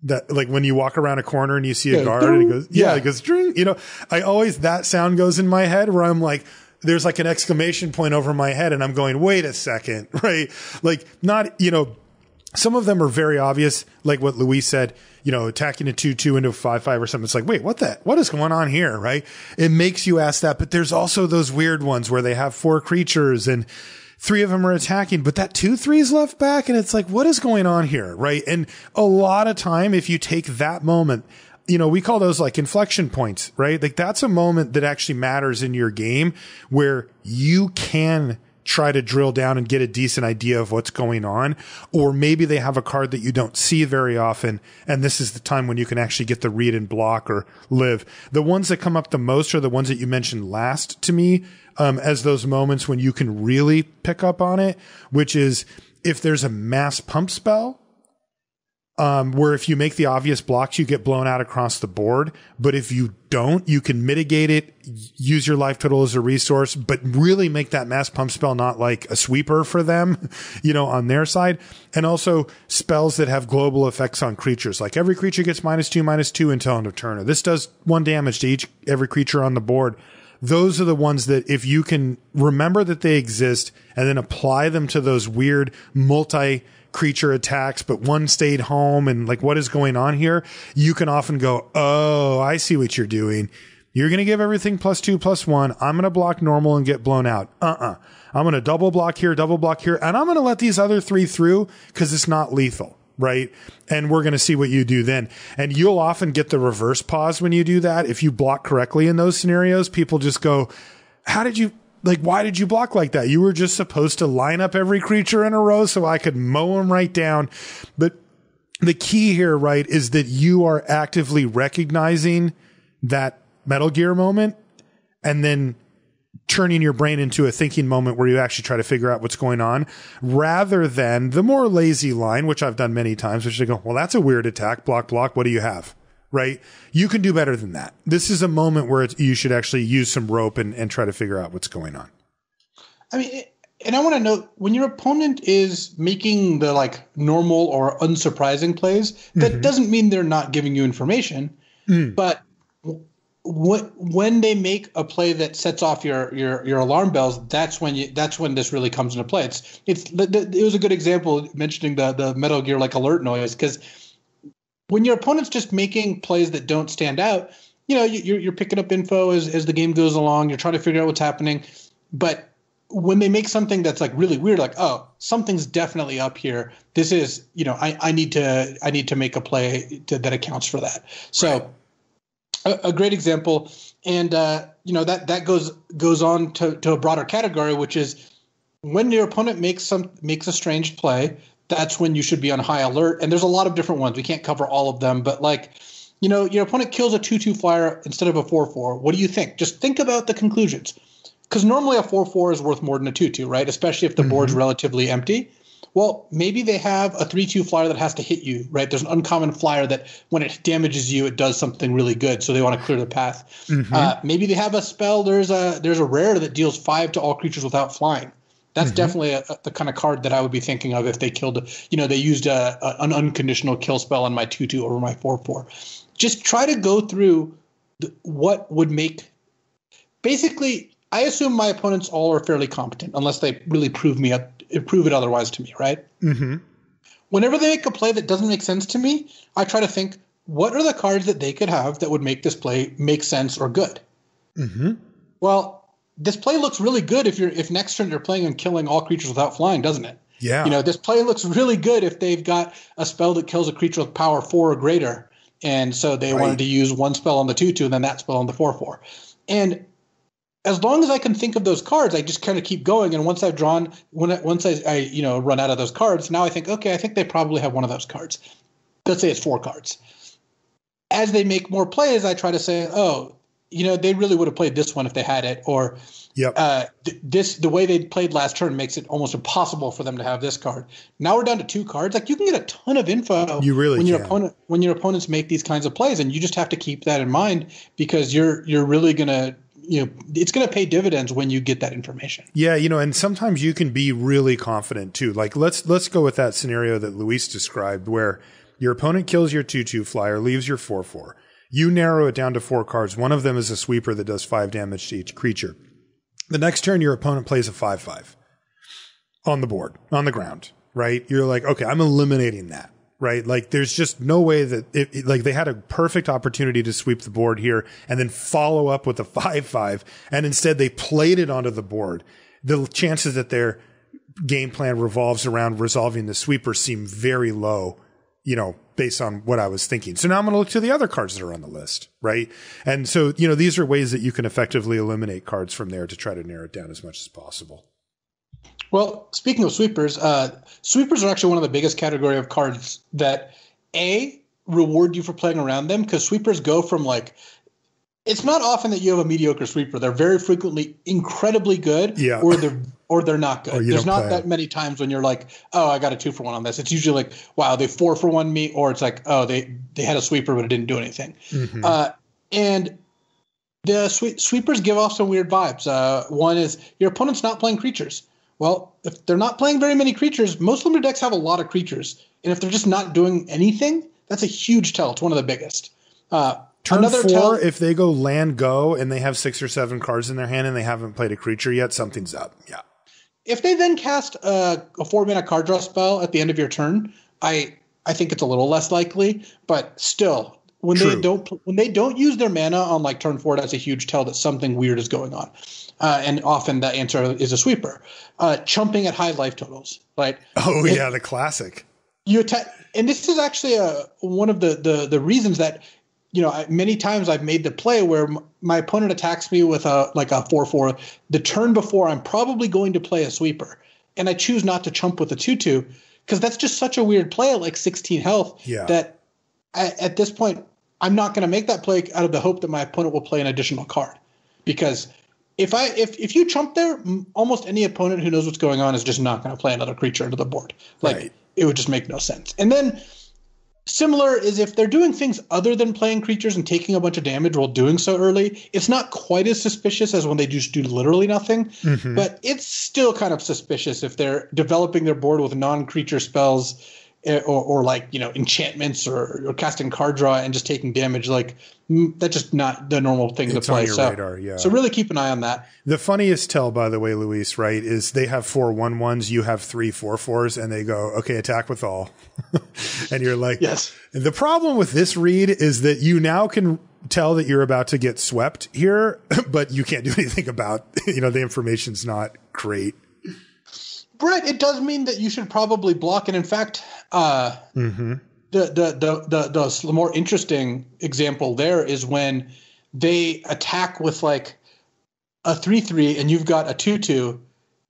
that like when you walk around a corner and you see a guard and it goes, yeah, yeah. it goes, dring. You know, I always, that sound goes in my head where I'm like, there's like an exclamation point over my head and I'm going, wait a second, right? Like not, you know, some of them are very obvious. Like what Luis said, you know, attacking a two, two into a five, five or something. It's like, wait, what the, what is going on here? Right. It makes you ask that, but there's also those weird ones where they have four creatures and three of them are attacking, but that two three is left back. And it's like, what is going on here? Right. And a lot of time, if you take that moment, you know, we call those like inflection points, right? Like that's a moment that actually matters in your game where you can try to drill down and get a decent idea of what's going on. Or maybe they have a card that you don't see very often. And this is the time when you can actually get the read and block or live. The ones that come up the most are the ones that you mentioned last to me. Um, as those moments when you can really pick up on it, which is if there's a mass pump spell, um, where if you make the obvious blocks, you get blown out across the board. But if you don't, you can mitigate it, use your life total as a resource, but really make that mass pump spell not like a sweeper for them, you know, on their side. And also spells that have global effects on creatures. Like every creature gets minus two, minus two until end of turn. Or this does one damage to each, every creature on the board. Those are the ones that if you can remember that they exist and then apply them to those weird multi-creature attacks, but one stayed home and like what is going on here, you can often go, oh, I see what you're doing. You're going to give everything plus two, plus one. I'm going to block normal and get blown out. Uh-uh. I'm going to double block here, double block here, and I'm going to let these other three through because it's not lethal. Right. And we're going to see what you do then. And you'll often get the reverse pause when you do that. If you block correctly in those scenarios, people just go, how did you like, why did you block like that? You were just supposed to line up every creature in a row so I could mow them right down. But the key here, right, is that you are actively recognizing that Metal Gear moment and then turning your brain into a thinking moment where you actually try to figure out what's going on rather than the more lazy line, which I've done many times, which they go, well, that's a weird attack, block, block. What do you have? Right. You can do better than that. This is a moment where it's, you should actually use some rope and, and try to figure out what's going on. I mean, and I want to note when your opponent is making the like normal or unsurprising plays, that mm-hmm. doesn't mean they're not giving you information, mm. but What, when they make a play that sets off your, your, your alarm bells, that's when you that's when this really comes into play. It's it's it was a good example mentioning the the Metal Gear like alert noise because when your opponent's just making plays that don't stand out, you know you, you're you're picking up info as as the game goes along. You're trying to figure out what's happening, but when they make something that's like really weird, like, oh, something's definitely up here. This is, you know, I, I need to I need to make a play to, that accounts for that. So right. a, a great example. And, uh, you know, that that goes goes on to, to a broader category, which is when your opponent makes some makes a strange play, that's when you should be on high alert. And there's a lot of different ones. We can't cover all of them. But like, you know, your opponent kills a two two flyer instead of a four four. What do you think? Just think about the conclusions. Because normally a four four is worth more than a two two, right? Especially if the mm-hmm. board's relatively empty. Well, maybe they have a three two flyer that has to hit you, right? There's an uncommon flyer that when it damages you, it does something really good, so they want to clear the path. Mm-hmm. Uh, maybe they have a spell. There's a there's a rare that deals five to all creatures without flying. That's mm-hmm. definitely a, a, the kind of card that I would be thinking of if they killed, you know, they used a, a, an unconditional kill spell on my two two over my four four. Just try to go through the, what would make – basically – I assume my opponents all are fairly competent unless they really prove me up, prove it otherwise to me, right? Mm-hmm. Whenever they make a play that doesn't make sense to me, I try to think, what are the cards that they could have that would make this play make sense or good? Mm-hmm. Well, this play looks really good if you're if next turn you're playing on killing all creatures without flying, doesn't it? Yeah. You know, this play looks really good if they've got a spell that kills a creature with power four or greater, and so they right. wanted to use one spell on the two two and then that spell on the four four, and as long as I can think of those cards, I just kind of keep going. And once I've drawn, when I, once I, I, you know, run out of those cards, now I think, okay, I think they probably have one of those cards. Let's say it's four cards. As they make more plays, I try to say, oh, you know, they really would have played this one if they had it, or yep. uh, th- this the way they played last turn makes it almost impossible for them to have this card. Now we're down to two cards. Like you can get a ton of info you really when your can. opponent when your opponents make these kinds of plays, and you just have to keep that in mind because you're you're really gonna. You know, it's going to pay dividends when you get that information. Yeah, you know, and sometimes you can be really confident too. Like let's let's go with that scenario that Luis described where your opponent kills your two two flyer, leaves your four four. You narrow it down to four cards. One of them is a sweeper that does five damage to each creature. The next turn, your opponent plays a five five on the board, on the ground, right? You're like, okay, I'm eliminating that. Right? Like there's just no way that it, it, like they had a perfect opportunity to sweep the board here and then follow up with a five five. And instead they played it onto the board. The chances that their game plan revolves around resolving the sweeper seem very low, you know, based on what I was thinking. So now I'm going to look to the other cards that are on the list. Right. And so, you know, these are ways that you can effectively eliminate cards from there to try to narrow it down as much as possible. Well, speaking of sweepers, uh, sweepers are actually one of the biggest category of cards that, A, reward you for playing around them because sweepers go from like – it's not often that you have a mediocre sweeper. They're very frequently incredibly good yeah. or they're or they're not good. There's not that many times when you're like, oh, I got a two for one on this. It's usually like, wow, they four for one me or it's like, oh, they, they had a sweeper but it didn't do anything. Mm-hmm. Uh, and – The sweep- sweepers give off some weird vibes. Uh, one is your opponent's not playing creatures. Well, if they're not playing very many creatures, most limited decks have a lot of creatures. And if they're just not doing anything, that's a huge tell. It's one of the biggest. Uh, Turn another four, tell, if they go land go and they have six or seven cards in their hand and they haven't played a creature yet, something's up. Yeah. If they then cast a, a four-mana card draw spell at the end of your turn, I I think it's a little less likely, but still – When True. they don't when they don't use their mana on like turn four, that's a huge tell that something weird is going on, uh, and often that answer is a sweeper. Uh, chumping at high life totals, right? Oh it, yeah, the classic. You attack, and this is actually a, one of the, the the reasons that you know I, many times I've made the play where m- my opponent attacks me with a like a four four. The turn before, I'm probably going to play a sweeper, and I choose not to chump with a two two because that's just such a weird play at like sixteen health yeah. that. At this point, I'm not going to make that play out of the hope that my opponent will play an additional card, because if I if if you chump there, almost any opponent who knows what's going on is just not going to play another creature into the board. Like right. It would just make no sense. And then similar is if they're doing things other than playing creatures and taking a bunch of damage while doing so early, it's not quite as suspicious as when they just do literally nothing. Mm-hmm. But it's still kind of suspicious if they're developing their board with non-creature spells. or, or like, you know, enchantments or, or casting card draw and just taking damage. Like, that's just not the normal thing it's to play. On your so, radar, yeah. So really keep an eye on that. The funniest tell, by the way, Luis, right, is they have four one ones, you have three four fours, and they go, okay, attack with all. And you're like, yes. The problem with this read is that you now can tell that you're about to get swept here, but you can't do anything about, you know, the information's not great. Brett, it does mean that you should probably block. And in fact, uh, mm-hmm. the, the, the, the, the more interesting example there is when they attack with like a three three and you've got a two two,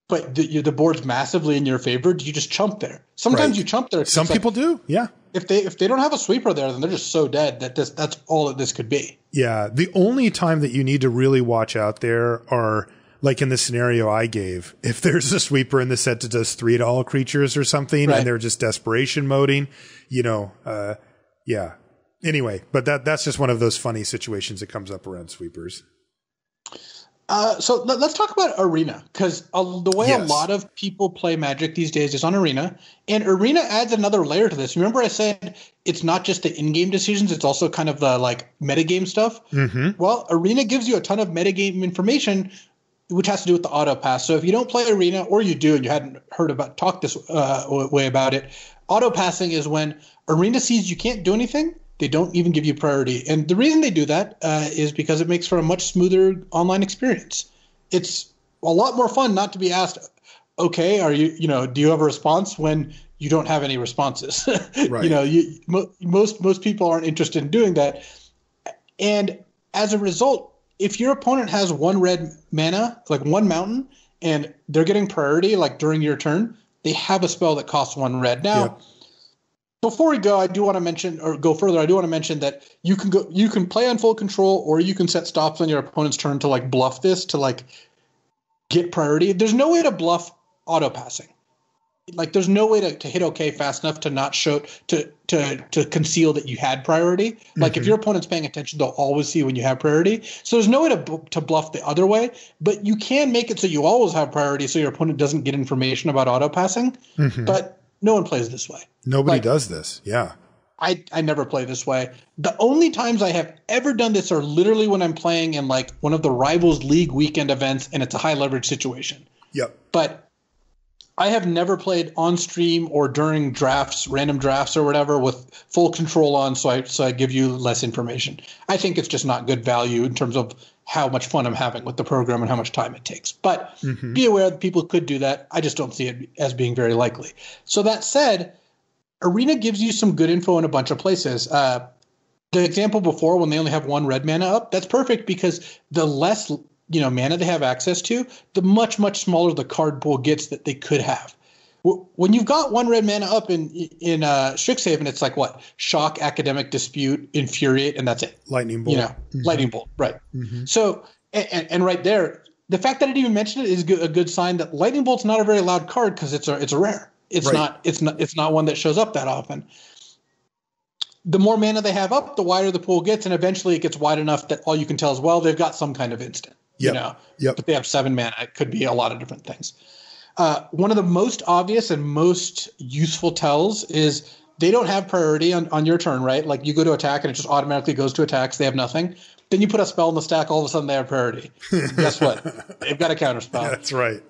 but the, the board's massively in your favor. You just chump there. Sometimes right. you chump there. Some people like, do. Yeah. If they, if they don't have a sweeper there, then they're just so dead that this, that's all that this could be. Yeah. The only time that you need to really watch out there are, like in the scenario I gave, if there's a sweeper in the set that does three to all creatures or something, right. and they're just desperation moding, you know, uh, yeah. Anyway, but that that's just one of those funny situations that comes up around sweepers. Uh, so let, let's talk about Arena, because the way yes. a lot of people play Magic these days is on Arena, and Arena adds another layer to this. Remember I said it's not just the in-game decisions, it's also kind of the like metagame stuff? Mm-hmm. Well, Arena gives you a ton of metagame information, which has to do with the auto pass. So if you don't play Arena, or you do and you hadn't heard about talked this uh, way about it, auto passing is when Arena sees you can't do anything, they don't even give you priority. And the reason they do that uh, is because it makes for a much smoother online experience. It's a lot more fun not to be asked, okay, are you you know do you have a response when you don't have any responses? Right. You know, you, mo most most people aren't interested in doing that, and as a result, if your opponent has one red mana, like one mountain, and they're getting priority like during your turn, they have a spell that costs one red. Now, yep. before we go, I do want to mention or go further. I do want to mention that you can go, you can play on full control, or you can set stops on your opponent's turn to like bluff this to like get priority. There's no way to bluff auto passing. Like, there's no way to, to hit okay fast enough to not show to to to conceal that you had priority. Like, mm-hmm. if your opponent's paying attention, they'll always see when you have priority. So there's no way to to bluff the other way. But you can make it so you always have priority, so your opponent doesn't get information about auto passing. Mm-hmm. But no one plays this way. Nobody like, does this. Yeah, I I never play this way. The only times I have ever done this are literally when I'm playing in like one of the Rivals League weekend events, and it's a high leverage situation. Yep. But I have never played on stream or during drafts, random drafts or whatever, with full control on, so I, so I give you less information. I think it's just not good value in terms of how much fun I'm having with the program and how much time it takes. But mm-hmm. be aware that people could do that. I just don't see it as being very likely. So that said, Arena gives you some good info in a bunch of places. Uh, the example before, when they only have one red mana up, that's perfect, because the less – you know, mana they have access to, the much, much smaller the card pool gets that they could have. When you've got one red mana up in in uh, Strixhaven, it's like what? Shock, Academic Dispute, Infuriate, and that's it. Lightning Bolt. You know, mm-hmm. Lightning Bolt, right. Mm-hmm. So, and, and right there, the fact that I didn't even mention it is a good sign that Lightning Bolt's not a very loud card, because it's a, it's a rare. It's right. not it's not it's not one that shows up that often. The more mana they have up, the wider the pool gets, and eventually it gets wide enough that all you can tell is, well, they've got some kind of instant. Yep. You know, yep. but they have seven mana. It could be a lot of different things. Uh, one of the most obvious and most useful tells is they don't have priority on, on your turn, right? Like, you go to attack and it just automatically goes to attacks. They have nothing. Then you put a spell in the stack. All of a sudden they have priority. Guess what? They've got a counter spell. Yeah, that's right.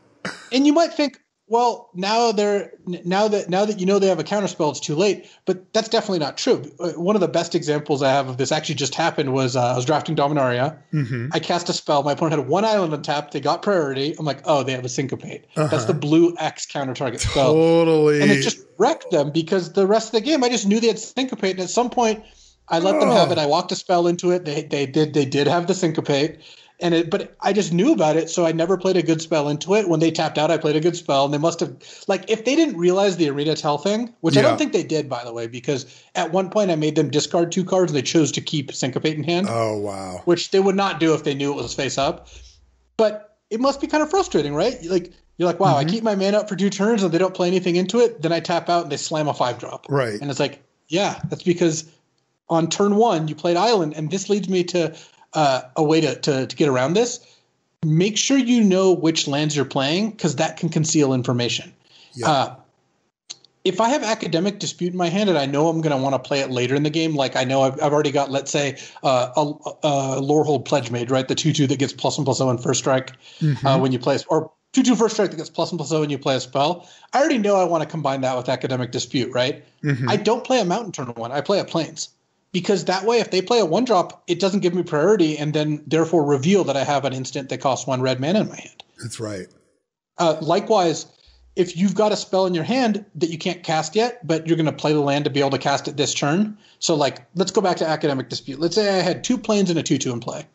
And you might think, well, now they're now that now that you know they have a counterspell, it's too late. But that's definitely not true. One of the best examples I have of this actually just happened was uh, I was drafting Dominaria. Mm-hmm. I cast a spell. My opponent had one island on tap. They got priority. I'm like, oh, they have a Syncopate. Uh-huh. That's the blue X counter target spell. Totally. And it just wrecked them, because the rest of the game I just knew they had Syncopate. And at some point I let oh. them have it. I walked a spell into it. They they did they did have the Syncopate. And it, but I just knew about it, so I never played a good spell into it. When they tapped out, I played a good spell, and they must have, like, if they didn't realize the Arena tell thing, which yeah. I don't think they did, by the way, because at one point I made them discard two cards, and they chose to keep Syncopate in hand. Oh, wow. Which they would not do if they knew it was face up. But it must be kind of frustrating, right? Like, you're like, wow, mm-hmm. I keep my mana up for two turns, and they don't play anything into it. Then I tap out, and they slam a five drop. Right. And it's like, yeah, that's because on turn one you played Island, and this leads me to – Uh, a way to, to, to get around this, make sure you know which lands you're playing, because that can conceal information. Yeah. Uh, if I have Academic Dispute in my hand and I know I'm going to want to play it later in the game, like I know I've, I've already got, let's say, uh, a, a Lorehold Pledgemaid, right? The two two that gets plus one plus zero in first strike mm-hmm. uh, when you play, or two two first strike that gets plus one plus zero when you play a spell. I already know I want to combine that with Academic Dispute, right? Mm-hmm. I don't play a Mountain turn one. I play a Plains. Because that way, if they play a one drop, it doesn't give me priority, and then therefore reveal that I have an instant that costs one red mana in my hand. That's right. Uh, likewise, if you've got a spell in your hand that you can't cast yet, but you're going to play the land to be able to cast it this turn. So, like, let's go back to Academic Dispute. Let's say I had two planes and a two two in play.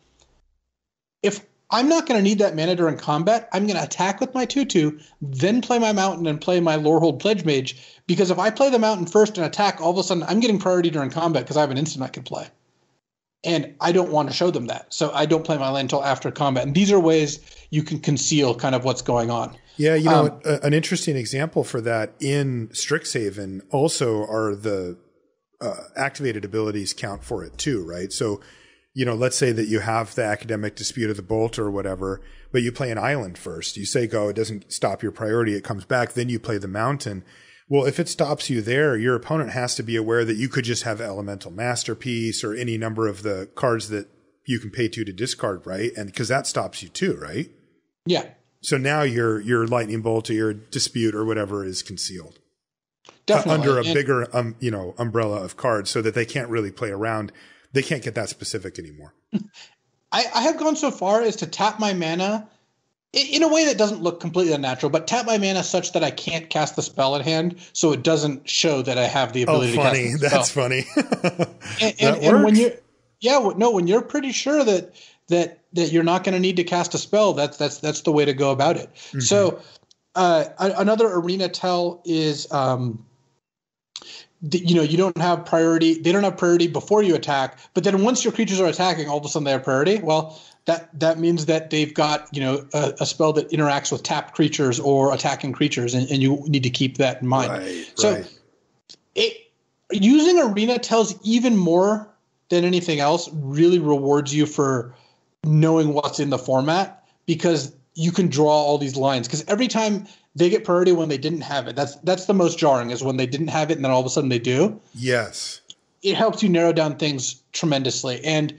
If I'm not going to need that mana during combat, I'm going to attack with my two two, then play my Mountain and play my Lorehold Pledgemage. Because if I play the Mountain first and attack, all of a sudden I'm getting priority during combat because I have an instant I can play. And I don't want to show them that. So I don't play my land until after combat. And these are ways you can conceal kind of what's going on. Yeah, you know, um, a, an interesting example for that in Strixhaven also are the uh, activated abilities count for it too, right? So, you know, let's say that you have the Academic Dispute of the Bolt or whatever, but you play an island first. You say go, it doesn't stop your priority. It comes back. Then you play the Mountain. Well, if it stops you there, your opponent has to be aware that you could just have Elemental Masterpiece or any number of the cards that you can pay two to discard, right? And because that stops you too, right? Yeah. So now your your lightning bolt or your dispute or whatever is concealed. Definitely. Under a and bigger um, you know, umbrella of cards so that they can't really play around. They can't get that specific anymore. I, I have gone so far as to tap my mana in a way that doesn't look completely unnatural, but tap my mana such that I can't cast the spell at hand, so it doesn't show that I have the ability oh, to cast the That's spell. Funny. and, and, that and when you, yeah, no, when you're pretty sure that that that you're not going to need to cast a spell, that's that's that's the way to go about it. Mm-hmm. So, uh, another arena tell is, um, the, you know, you don't have priority. They don't have priority before you attack, but then once your creatures are attacking, all of a sudden they have priority. Well. That that means that they've got, you know, a, a spell that interacts with tapped creatures or attacking creatures, and, and you need to keep that in mind. Right, so right. It, using Arena tells even more than anything else really rewards you for knowing what's in the format, because you can draw all these lines. Because every time they get priority when they didn't have it, that's that's the most jarring, is when they didn't have it and then all of a sudden they do. Yes. It helps you narrow down things tremendously. And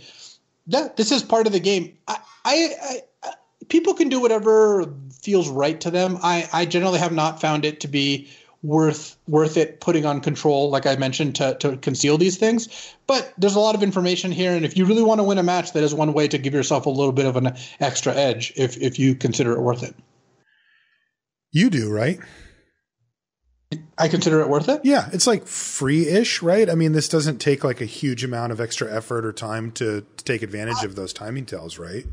that this is part of the game. I, I, I, people can do whatever feels right to them. I, I generally have not found it to be worth worth it putting on control, like I mentioned, to to conceal these things. But there's a lot of information here, and if you really want to win a match, that is one way to give yourself a little bit of an extra edge if if you consider it worth it. You do, right? I consider it worth it. Yeah, it's like free-ish, right? I mean, this doesn't take like a huge amount of extra effort or time to, to take advantage I, of those timing tells, right?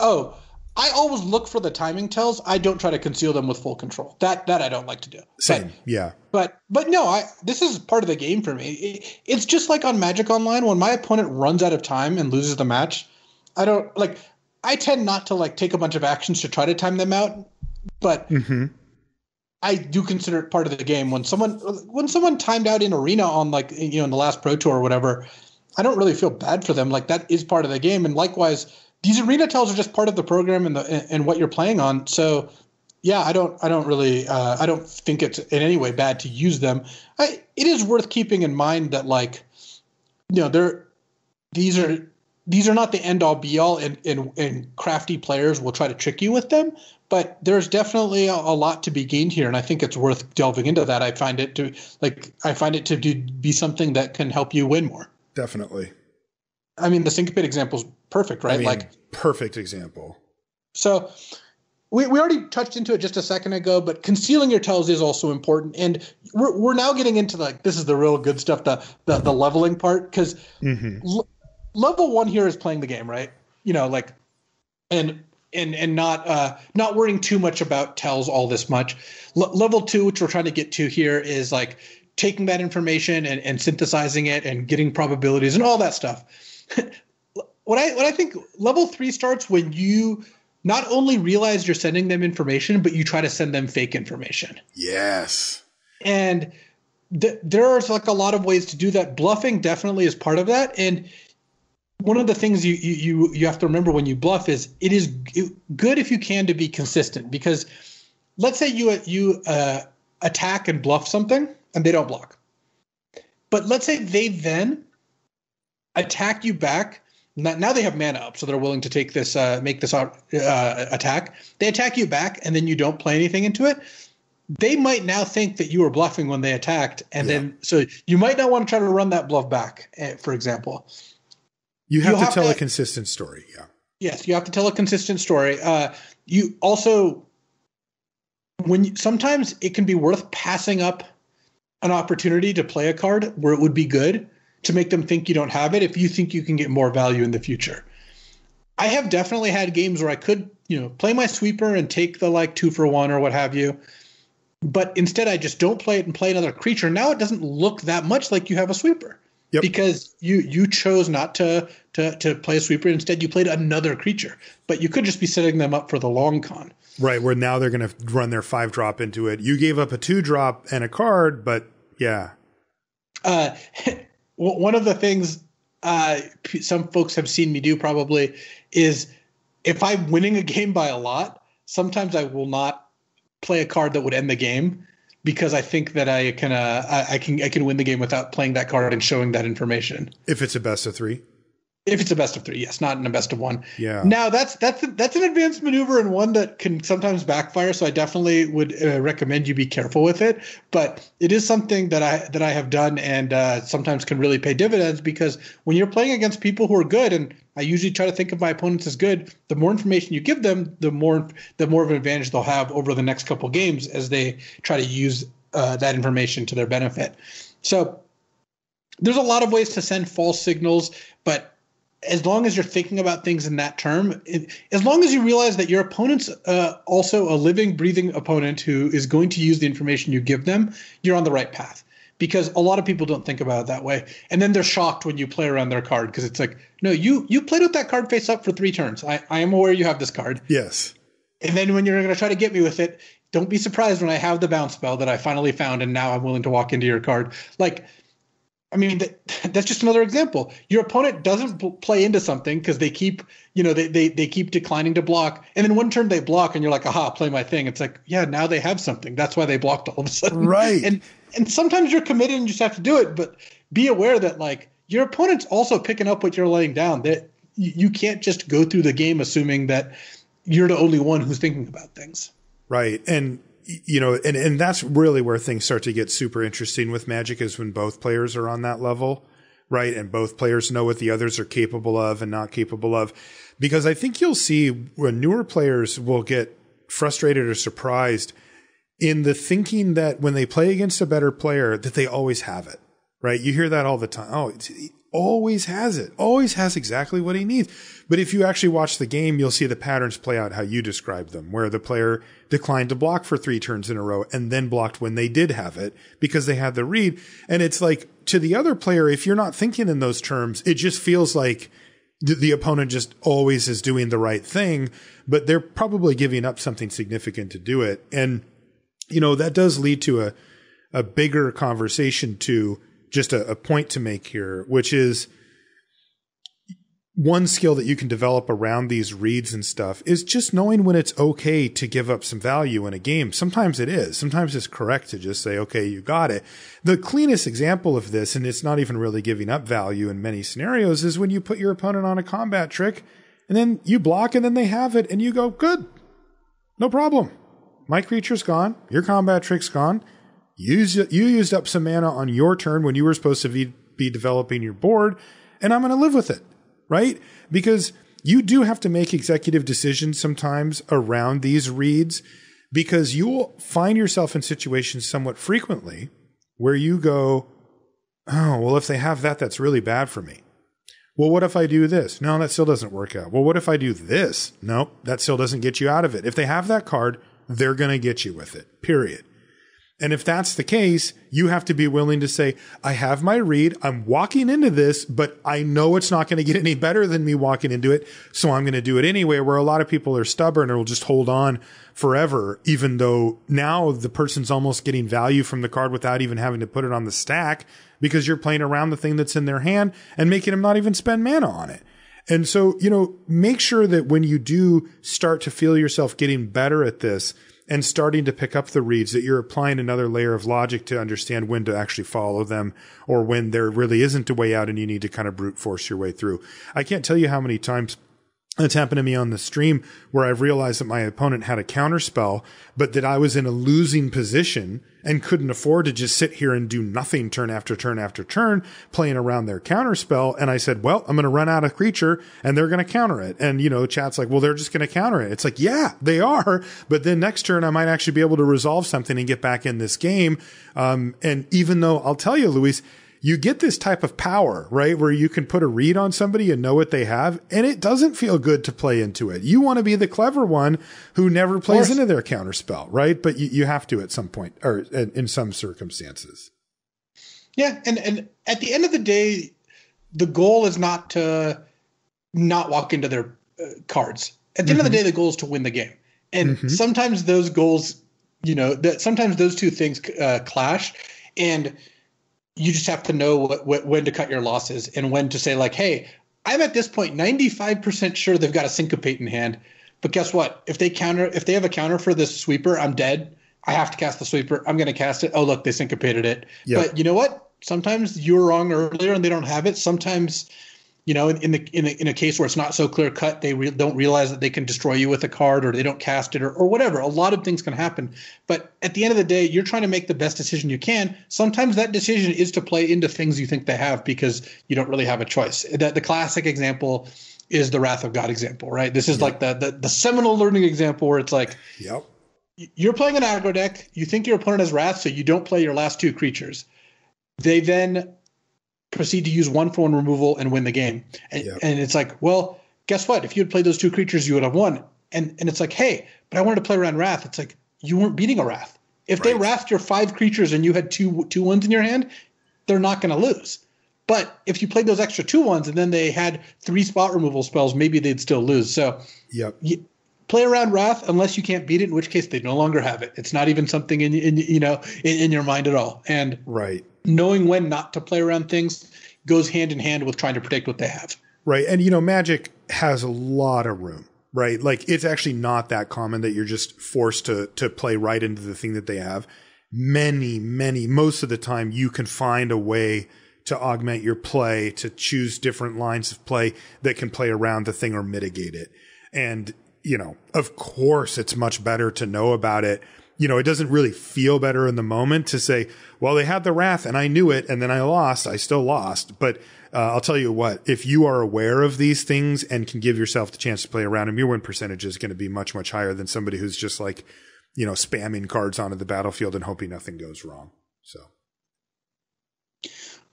Oh, I always look for the timing tells. I don't try to conceal them with full control. That that I don't like to do. Same, but, yeah. But but no, I this is part of the game for me. It, it's just like on Magic Online, when my opponent runs out of time and loses the match, I don't like. I tend not to like take a bunch of actions to try to time them out, but. Mm-hmm. I do consider it part of the game. When someone when someone timed out in Arena on, like, you know, in the last Pro Tour or whatever, I don't really feel bad for them. Like, that is part of the game. And likewise, these Arena tells are just part of the program and the and what you're playing on. So, yeah, I don't I don't really uh, I don't think it's in any way bad to use them. I, it is worth keeping in mind that, like, you know, they're these are these are not the end all be all, and and and crafty players will try to trick you with them. But there's definitely a, a lot to be gained here, and I think it's worth delving into that. I find it to like I find it to do, be something that can help you win more. Definitely. I mean, the Syncopate example is perfect, right? I mean, like perfect example. So we we already touched into it just a second ago, but concealing your tells is also important, and we're we're now getting into like this is the real good stuff, the the, the leveling part, because mm-hmm. l- level one here is playing the game, right? You know, like and. and and not uh, not worrying too much about tells all this much. L- level two, which we're trying to get to here, is like taking that information and, and synthesizing it and getting probabilities and all that stuff. What I what I think level three starts when you not only realize you're sending them information, but you try to send them fake information. Yes. And th- there are like a lot of ways to do that. Bluffing definitely is part of that. And one of the things you, you you have to remember when you bluff is it is good if you can to be consistent, because let's say you you uh, attack and bluff something, and they don't block. But let's say they then attack you back. Now they have mana up, so they're willing to take this, uh, make this uh, attack. They attack you back, and then you don't play anything into it. They might now think that you were bluffing when they attacked, and yeah. then so you might not want to try to run that bluff back, for example. You have, you have to tell to, a consistent story, yeah. Yes, you have to tell a consistent story. Uh, you also, when you, sometimes it can be worth passing up an opportunity to play a card where it would be good, to make them think you don't have it if you think you can get more value in the future. I have definitely had games where I could, you know, play my sweeper and take the like two for one or what have you. But instead I just don't play it and play another creature. Now it doesn't look that much like you have a sweeper. Yep. Because you you chose not to to to play a sweeper. Instead you played another creature. But you could just be setting them up for the long con. Right, where now they're going to run their five drop into it. You gave up a two drop and a card, but yeah. Uh One of the things uh, some folks have seen me do probably is if I'm winning a game by a lot, sometimes I will not play a card that would end the game because I think that I can uh, I, I can I can win the game without playing that card and showing that information. If it's a best of three, if it's a best of three, yes, not in a best of one. Yeah. Now that's that's a, that's an advanced maneuver and one that can sometimes backfire. So I definitely would uh, recommend you be careful with it. But it is something that I that I have done and uh, sometimes can really pay dividends because when you're playing against people who are good, and I usually try to think of my opponents as good, the more information you give them, the more the more of an advantage they'll have over the next couple games as they try to use uh, that information to their benefit. So there's a lot of ways to send false signals, but as long as you're thinking about things in that term, it, as long as you realize that your opponent's uh, also a living, breathing opponent who is going to use the information you give them, you're on the right path. Because a lot of people don't think about it that way. And then they're shocked when you play around their card because it's like, no, you you played with that card face up for three turns. I, I am aware you have this card. Yes. And then when you're going to try to get me with it, don't be surprised when I have the bounce spell that I finally found and now I'm willing to walk into your card. Like, I mean, that, that's just another example. Your opponent doesn't play into something because they keep, you know, they, they they keep declining to block. And then one turn they block and you're like, aha, play my thing. It's like, yeah, now they have something. That's why they blocked all of a sudden. Right. And and sometimes you're committed and you just have to do it. But be aware that, like, your opponent's also picking up what you're laying down. That you can't just go through the game assuming that you're the only one who's thinking about things. Right. And you know, and, and that's really where things start to get super interesting with Magic is when both players are on that level, right? And both players know what the others are capable of and not capable of. Because I think you'll see when newer players will get frustrated or surprised in the thinking that when they play against a better player, that they always have it, right? You hear that all the time. Oh, it's, he always has it, always has exactly what he needs. But if you actually watch the game, you'll see the patterns play out how you describe them, where the player declined to block for three turns in a row and then blocked when they did have it because they had the read. And it's like, to the other player, if you're not thinking in those terms, it just feels like th- the opponent just always is doing the right thing, but they're probably giving up something significant to do it. And, you know, that does lead to a, a bigger conversation to just a, a point to make here, which is, one skill that you can develop around these reads and stuff is just knowing when it's okay to give up some value in a game. Sometimes it is. Sometimes it's correct to just say, okay, you got it. The cleanest example of this, and it's not even really giving up value in many scenarios, is when you put your opponent on a combat trick and then you block and then they have it and you go, good, no problem. My creature's gone. Your combat trick's gone. You used, you used up some mana on your turn when you were supposed to be, be developing your board, and I'm going to live with it. Right? Because you do have to make executive decisions sometimes around these reads, because you will find yourself in situations somewhat frequently where you go, oh, well, if they have that, that's really bad for me. Well, what if I do this? No, that still doesn't work out. Well, what if I do this? No, that still doesn't get you out of it. If they have that card, they're going to get you with it, period. And if that's the case, you have to be willing to say, I have my read. I'm walking into this, but I know it's not going to get any better than me walking into it. So I'm going to do it anyway, where a lot of people are stubborn or will just hold on forever, even though now the person's almost getting value from the card without even having to put it on the stack because you're playing around the thing that's in their hand and making them not even spend mana on it. And so, you know, make sure that when you do start to feel yourself getting better at this, and starting to pick up the reads, that you're applying another layer of logic to understand when to actually follow them, or when there really isn't a way out and you need to kind of brute force your way through. I can't tell you how many times it's happened to me on the stream where I've realized that my opponent had a counterspell, but that I was in a losing position and couldn't afford to just sit here and do nothing turn after turn after turn, playing around their counterspell. And I said, well, I'm going to run out of creature and they're going to counter it. And, you know, chat's like, well, they're just going to counter it. It's like, yeah, they are. But then next turn, I might actually be able to resolve something and get back in this game. Um, and even though I'll tell you, Luis, you get this type of power, right, where you can put a read on somebody and know what they have, and it doesn't feel good to play into it. You want to be the clever one who never plays into their counterspell, right? But you, you have to at some point, or in some circumstances. Yeah, and, and at the end of the day, the goal is not to not walk into their uh, cards. At the mm-hmm. end of the day, the goal is to win the game. And mm-hmm. sometimes those goals, you know, that sometimes those two things uh, clash, and you just have to know what, what, when to cut your losses and when to say, like, hey, I'm at this point ninety-five percent sure they've got a Syncopate in hand. But guess what? If they counter, if they have a counter for this Sweeper, I'm dead. I have to cast the Sweeper. I'm going to cast it. Oh, look, they Syncopated it. Yep. But you know what? Sometimes you were wrong earlier and they don't have it. Sometimes, you know, in, in, the, in, the, in a case where it's not so clear cut, they re- don't realize that they can destroy you with a card, or they don't cast it, or, or whatever. A lot of things can happen. But at the end of the day, you're trying to make the best decision you can. Sometimes that decision is to play into things you think they have because you don't really have a choice. The, the classic example is the Wrath of God example, right? This is yep. like the, the, the seminal learning example where it's like, yep. you're playing an aggro deck. You think your opponent has Wrath, so you don't play your last two creatures. They then proceed to use one for one removal and win the game. And, yep. and it's like, well, guess what? If you had played those two creatures, you would have won. And and it's like, hey, but I wanted to play around Wrath. It's like, you weren't beating a Wrath. If right. they Wrathed your five creatures and you had two two ones in your hand, they're not going to lose. But if you played those extra two ones and then they had three spot removal spells, maybe they'd still lose. So yep. you play around Wrath unless you can't beat it, in which case they no longer have it. It's not even something in, in you know in, in your mind at all. And right. knowing when not to play around things goes hand in hand with trying to predict what they have. Right. And, you know, Magic has a lot of room, right? Like, it's actually not that common that you're just forced to to play right into the thing that they have. Many, many, most of the time you can find a way to augment your play, to choose different lines of play that can play around the thing or mitigate it. And, you know, of course it's much better to know about it. You know, it doesn't really feel better in the moment to say, well, they had the Wrath and I knew it and then I lost. I still lost. But uh, I'll tell you what, if you are aware of these things and can give yourself the chance to play around them, your win percentage is going to be much, much higher than somebody who's just like, you know, spamming cards onto the battlefield and hoping nothing goes wrong. So.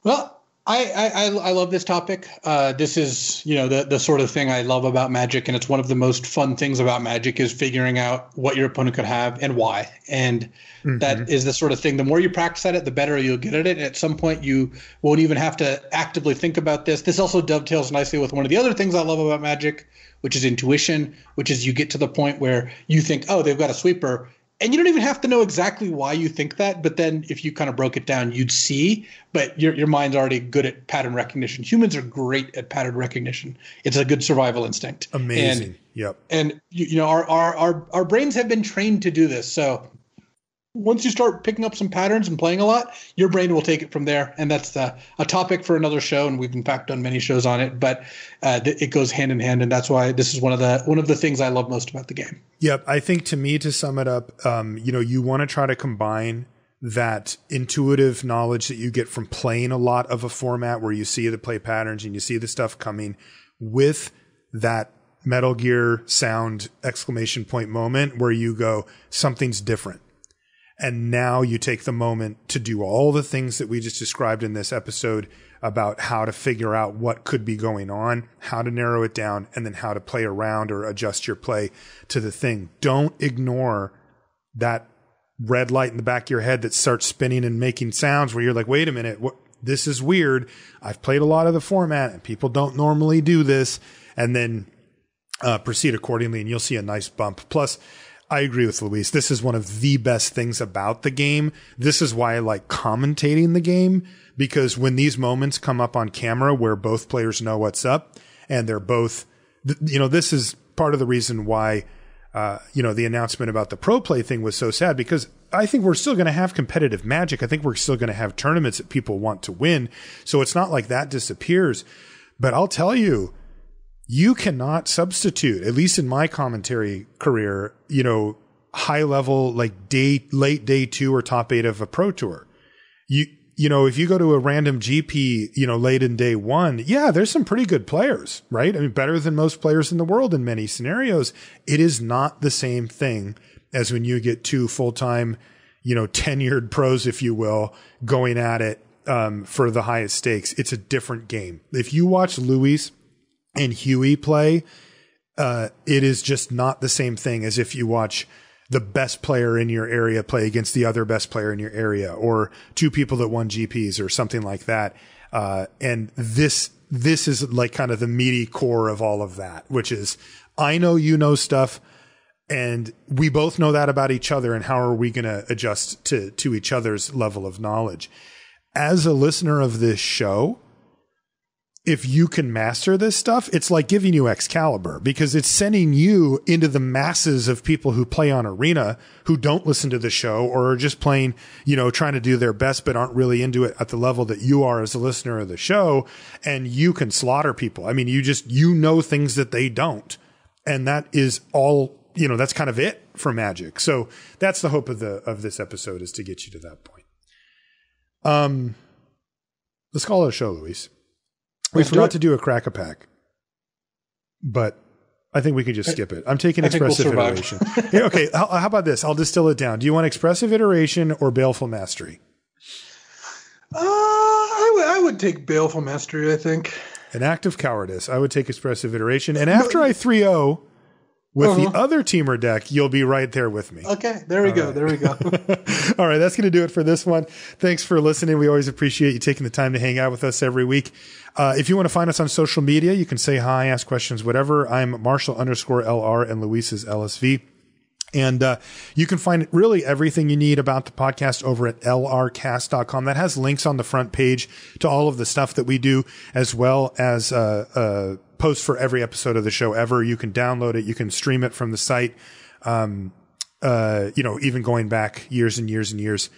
Well, I, I, I love this topic. Uh, this is, you know, the, the sort of thing I love about Magic. And it's one of the most fun things about Magic is figuring out what your opponent could have and why. And mm-hmm. that is the sort of thing. The more you practice at it, the better you'll get at it. And at some point, you won't even have to actively think about this. This also dovetails nicely with one of the other things I love about Magic, which is intuition, which is you get to the point where you think, oh, they've got a Sweeper. And you don't even have to know exactly why you think that, but then if you kind of broke it down, you'd see. But your your mind's already good at pattern recognition. Humans are great at pattern recognition. It's a good survival instinct. Amazing. And, yep. And you, you know, our, our our our brains have been trained to do this. So once you start picking up some patterns and playing a lot, your brain will take it from there. And that's uh, a topic for another show. And we've in fact done many shows on it, but uh, th- it goes hand in hand. And that's why this is one of the one of the things I love most about the game. Yep. I think to me, to sum it up, um, you know, you want to try to combine that intuitive knowledge that you get from playing a lot of a format where you see the play patterns and you see the stuff coming with that Metal Gear sound exclamation point moment where you go, something's different. And now you take the moment to do all the things that we just described in this episode about how to figure out what could be going on, how to narrow it down, and then how to play around or adjust your play to the thing. Don't ignore that red light in the back of your head that starts spinning and making sounds where you're like, wait a minute, what? This is weird. I've played a lot of the format and people don't normally do this. And then uh, proceed accordingly and you'll see a nice bump. Plus, I agree with Luis. This is one of the best things about the game. This is why I like commentating the game, because when these moments come up on camera where both players know what's up and they're both, you know, this is part of the reason why uh, you know, the announcement about the pro play thing was so sad, because I think we're still going to have competitive Magic. I think we're still going to have tournaments that people want to win. So it's not like that disappears. But I'll tell you, you cannot substitute, at least in my commentary career, you know, high level, like day, late day two or top eight of a pro tour. You, you know, if you go to a random G P, you know, late in day one, yeah, there's some pretty good players, right? I mean, better than most players in the world in many scenarios. It is not the same thing as when you get two full-time, you know, tenured pros, if you will, going at it um, for the highest stakes. It's a different game. If you watch Luis and Huey play, uh, it is just not the same thing as if you watch the best player in your area play against the other best player in your area, or two people that won G Ps or something like that. Uh, and this, this is like kind of the meaty core of all of that, which is, I know, you know, stuff, and we both know that about each other. And how are we going to adjust to, to each other's level of knowledge? As a listener of this show, if you can master this stuff, it's like giving you Excalibur, because it's sending you into the masses of people who play on Arena, who don't listen to the show or are just playing, you know, trying to do their best, but aren't really into it at the level that you are as a listener of the show. And you can slaughter people. I mean, you just, you know, things that they don't. And that is all, you know, that's kind of it for Magic. So that's the hope of the, of this episode, is to get you to that point. Um, let's call it a show, Luis. We forgot to do a crack-a-pack, but I think we could just skip it. I'm taking expressive iteration. Okay, how, how about this? I'll distill it down. Do you want expressive iteration or baleful mastery? Uh, I, w- I would take baleful mastery, I think. An act of cowardice. I would take expressive iteration. And after no. I three oh with uh-huh. the other teamer deck, you'll be right there with me. Okay, there we All go. Right. There we go. All right, that's going to do it for this one. Thanks for listening. We always appreciate you taking the time to hang out with us every week. Uh, if you want to find us on social media, you can say hi, ask questions, whatever. I'm Marshall underscore L R, and Luis is L S V. And uh, you can find really everything you need about the podcast over at L R cast dot com. That has links on the front page to all of the stuff that we do, as well as uh, uh, posts for every episode of the show ever. You can download it. You can stream it from the site, um, uh, you know, even going back years and years and years.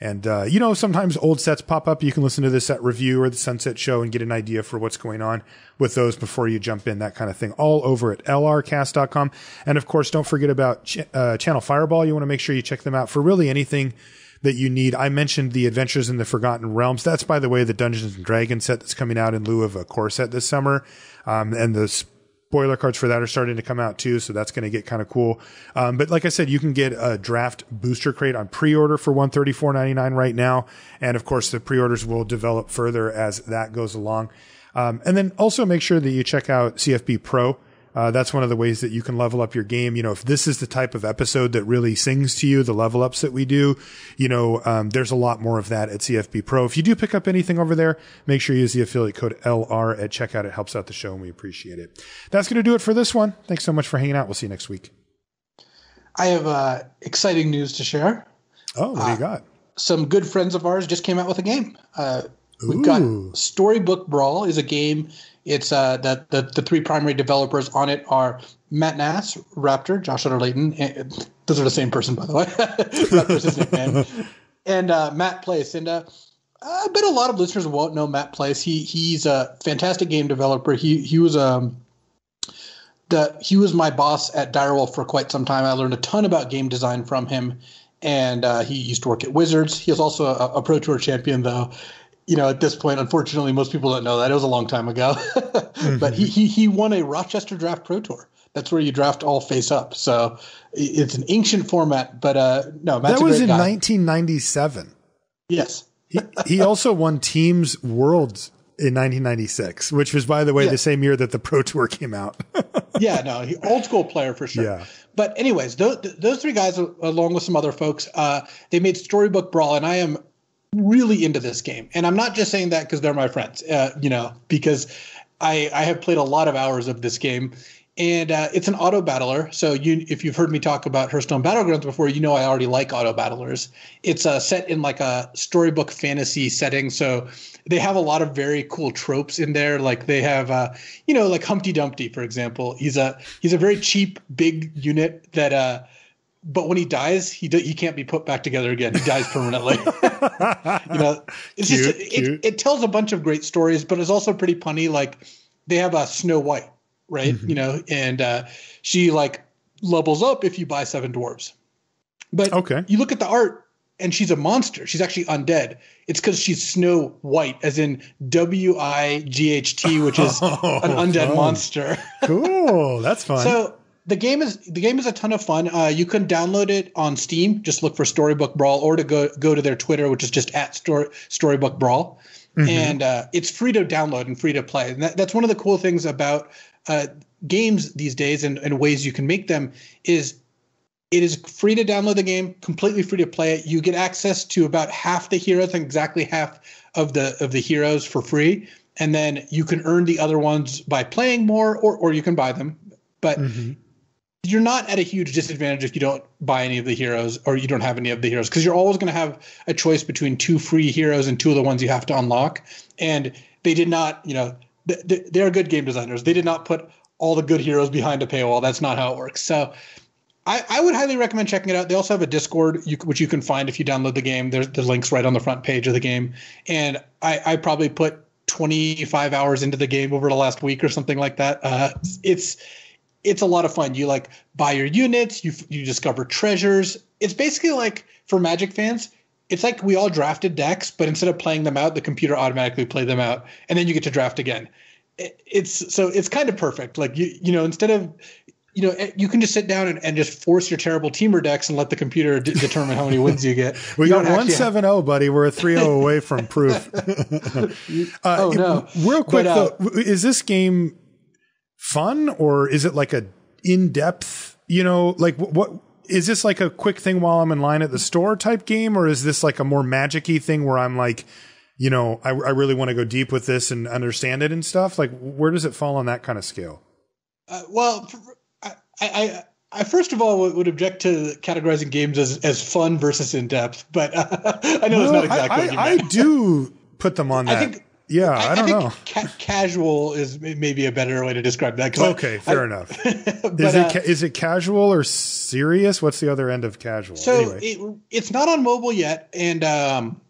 And, uh, you know, sometimes old sets pop up. You can listen to the set review or the sunset show and get an idea for what's going on with those before you jump in, that kind of thing, all over at L R cast dot com. And, of course, don't forget about ch- uh, Channel Fireball. You want to make sure you check them out for really anything that you need. I mentioned the Adventures in the Forgotten Realms. That's, by the way, the Dungeons and Dragons set that's coming out in lieu of a core set this summer. Um, and the spoiler cards for that are starting to come out too, so that's going to get kind of cool. Um, but like I said, you can get a draft booster crate on pre-order for one hundred thirty-four dollars and ninety-nine cents right now. And of course, the pre-orders will develop further as that goes along. Um, and then also make sure that you check out C F B Pro. Uh, that's one of the ways that you can level up your game. You know, if this is the type of episode that really sings to you, the level ups that we do, you know, um, there's a lot more of that at C F B Pro. If you do pick up anything over there, make sure you use the affiliate code L R at checkout. It helps out the show and we appreciate it. That's going to do it for this one. Thanks so much for hanging out. We'll see you next week. I have uh, exciting news to share. Oh, what do you uh, got? Some good friends of ours just came out with a game. Uh, we've got Storybook Brawl is a game. It's uh, that the, the three primary developers on it are Matt Nass, Raptor, Josh Underlayton. And, those are the same person, by the way. Raptor's his nickname. And uh, Matt Place. And uh, I bet a lot of listeners won't know Matt Place. He he's a fantastic game developer. He he was um the he was my boss at Direwolf for quite some time. I learned a ton about game design from him, and uh, he used to work at Wizards. He was also a, a Pro Tour champion, though. You know, at this point, unfortunately, most people don't know that. It was a long time ago. mm-hmm. But he, he he won a Rochester Draft Pro Tour. That's where you draft all face up. So it's an ancient format. But uh, no, Matt's that was a great in guy. nineteen ninety-seven. Yes. he, he also won Teams Worlds in nineteen ninety-six, which was, by the way, yeah. the same year that the Pro Tour came out. yeah, no, he, old school player for sure. Yeah. But anyways, those, those three guys, along with some other folks, uh, they made Storybook Brawl, and I am – really into this game. And I'm not just saying that because they're my friends, uh, you know, because I, I have played a lot of hours of this game. And uh, it's an auto battler. So you, if you've heard me talk about Hearthstone Battlegrounds before, you know I already like auto battlers. It's uh, set in like a storybook fantasy setting. So they have a lot of very cool tropes in there. Like they have, uh, you know, like Humpty Dumpty, for example. He's a he's a very cheap, big unit that, uh, but when he dies, he d- he can't be put back together again. He dies permanently. You know, it's cute, just cute. It, it tells a bunch of great stories, but it's also pretty punny. Like they have a Snow White. Right. Mm-hmm. You know, and uh, she like levels up if you buy seven dwarves. But okay. You look at the art and she's a monster. She's actually undead. It's because she's Snow White, as in W I G H T, which is oh, an undead fun. monster. Cool. That's fun. So the game is the game is a ton of fun. Uh, you can download it on Steam. Just look for Storybook Brawl, or to go, go to their Twitter, which is just at story, Storybook Brawl. Mm-hmm. And uh, it's free to download and free to play. And that, that's one of the cool things about Uh, games these days, and, and ways you can make them, is it is free to download the game, completely free to play it. You get access to about half the heroes and exactly half of the of the heroes for free, and then you can earn the other ones by playing more, or or you can buy them. But mm-hmm. You're not at a huge disadvantage if you don't buy any of the heroes, or you don't have any of the heroes, because you're always going to have a choice between two free heroes and two of the ones you have to unlock. And they did not, you know, they're good game designers. They did not put all the good heroes behind a paywall. That's not how it works. So I, I would highly recommend checking it out. They also have a Discord, you, which you can find if you download the game. There's the link's right on the front page of the game. And I, I probably put twenty-five hours into the game over the last week or something like that. Uh, it's it's a lot of fun. You like buy your units. You you discover treasures. It's basically like, for Magic fans, it's like we all drafted decks, but instead of playing them out, the computer automatically played them out, and then you get to draft again. It's so it's kind of perfect. Like you, you know, instead of, you know, you can just sit down and, and just force your terrible teamer decks and let the computer d- determine how many wins you get. We you got one seven zero, buddy. We're a three zero away from proof. uh, oh no! It, real quick, but, uh, though, is this game fun, or is it like a in depth? You know, like what? Is this like a quick thing while I'm in line at the store type game, or is this like a more Magic-y thing where I'm like, you know, I, I really want to go deep with this and understand it and stuff? Like, where does it fall on that kind of scale? Uh, well, I, I, I first of all would, would object to categorizing games as, as fun versus in depth, but uh, I know no, it's not exactly. I, what you I, I do put them on that. I think, yeah, I, I don't I think know. Ca- casual is maybe a better way to describe that. Okay, I, fair I, enough. But, is, it, uh, is it casual or serious? What's the other end of casual? So anyway. it, it's not on mobile yet, and um,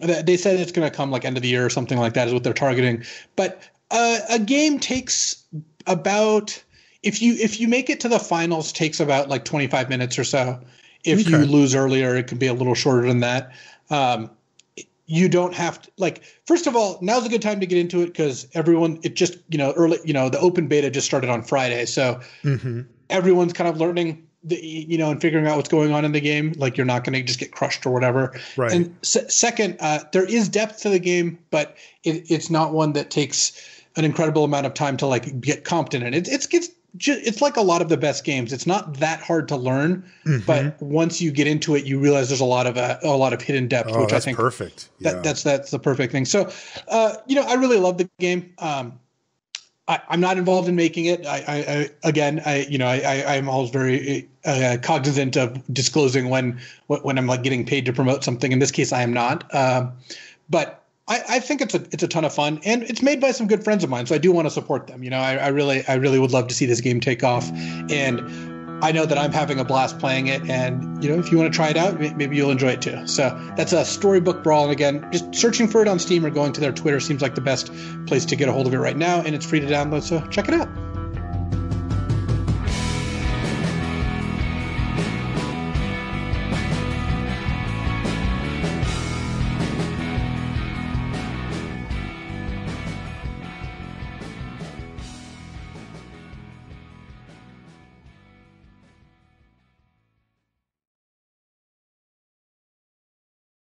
they said it's going to come like end of the year or something like that is what they're targeting. But uh, a game takes about if you if you make it to the finals, takes about like twenty-five minutes or so. If okay. you lose earlier, it can be a little shorter than that. Um, You don't have to, like, first of all, now's a good time to get into it because everyone, it just, you know, early, you know, the open beta just started on Friday. So mm-hmm. everyone's kind of learning, the, you know, and figuring out what's going on in the game. Like, you're not going to just get crushed or whatever. Right. And se- second, uh, there is depth to the game, but it, it's not one that takes an incredible amount of time to, like, get competent in it. It's, it's, it's like a lot of the best games. It's not that hard to learn, mm-hmm. but once you get into it, you realize there's a lot of uh, a lot of hidden depth, oh, which that's I think perfect. Yeah. That, that's that's the perfect thing. So, uh, you know, I really love the game. Um, I, I'm not involved in making it. I, I, I again, I you know, I, I I'm always very uh, cognizant of disclosing when when I'm like getting paid to promote something. In this case, I am not. Um, but. I, I think it's a it's a ton of fun, and it's made by some good friends of mine, so I do want to support them. You know, I, I really I really would love to see this game take off, and I know that I'm having a blast playing it. And you know, if you want to try it out, maybe you'll enjoy it too. So that's a Storybook Brawl, and again, just searching for it on Steam or going to their Twitter seems like the best place to get a hold of it right now, and it's free to download. So check it out.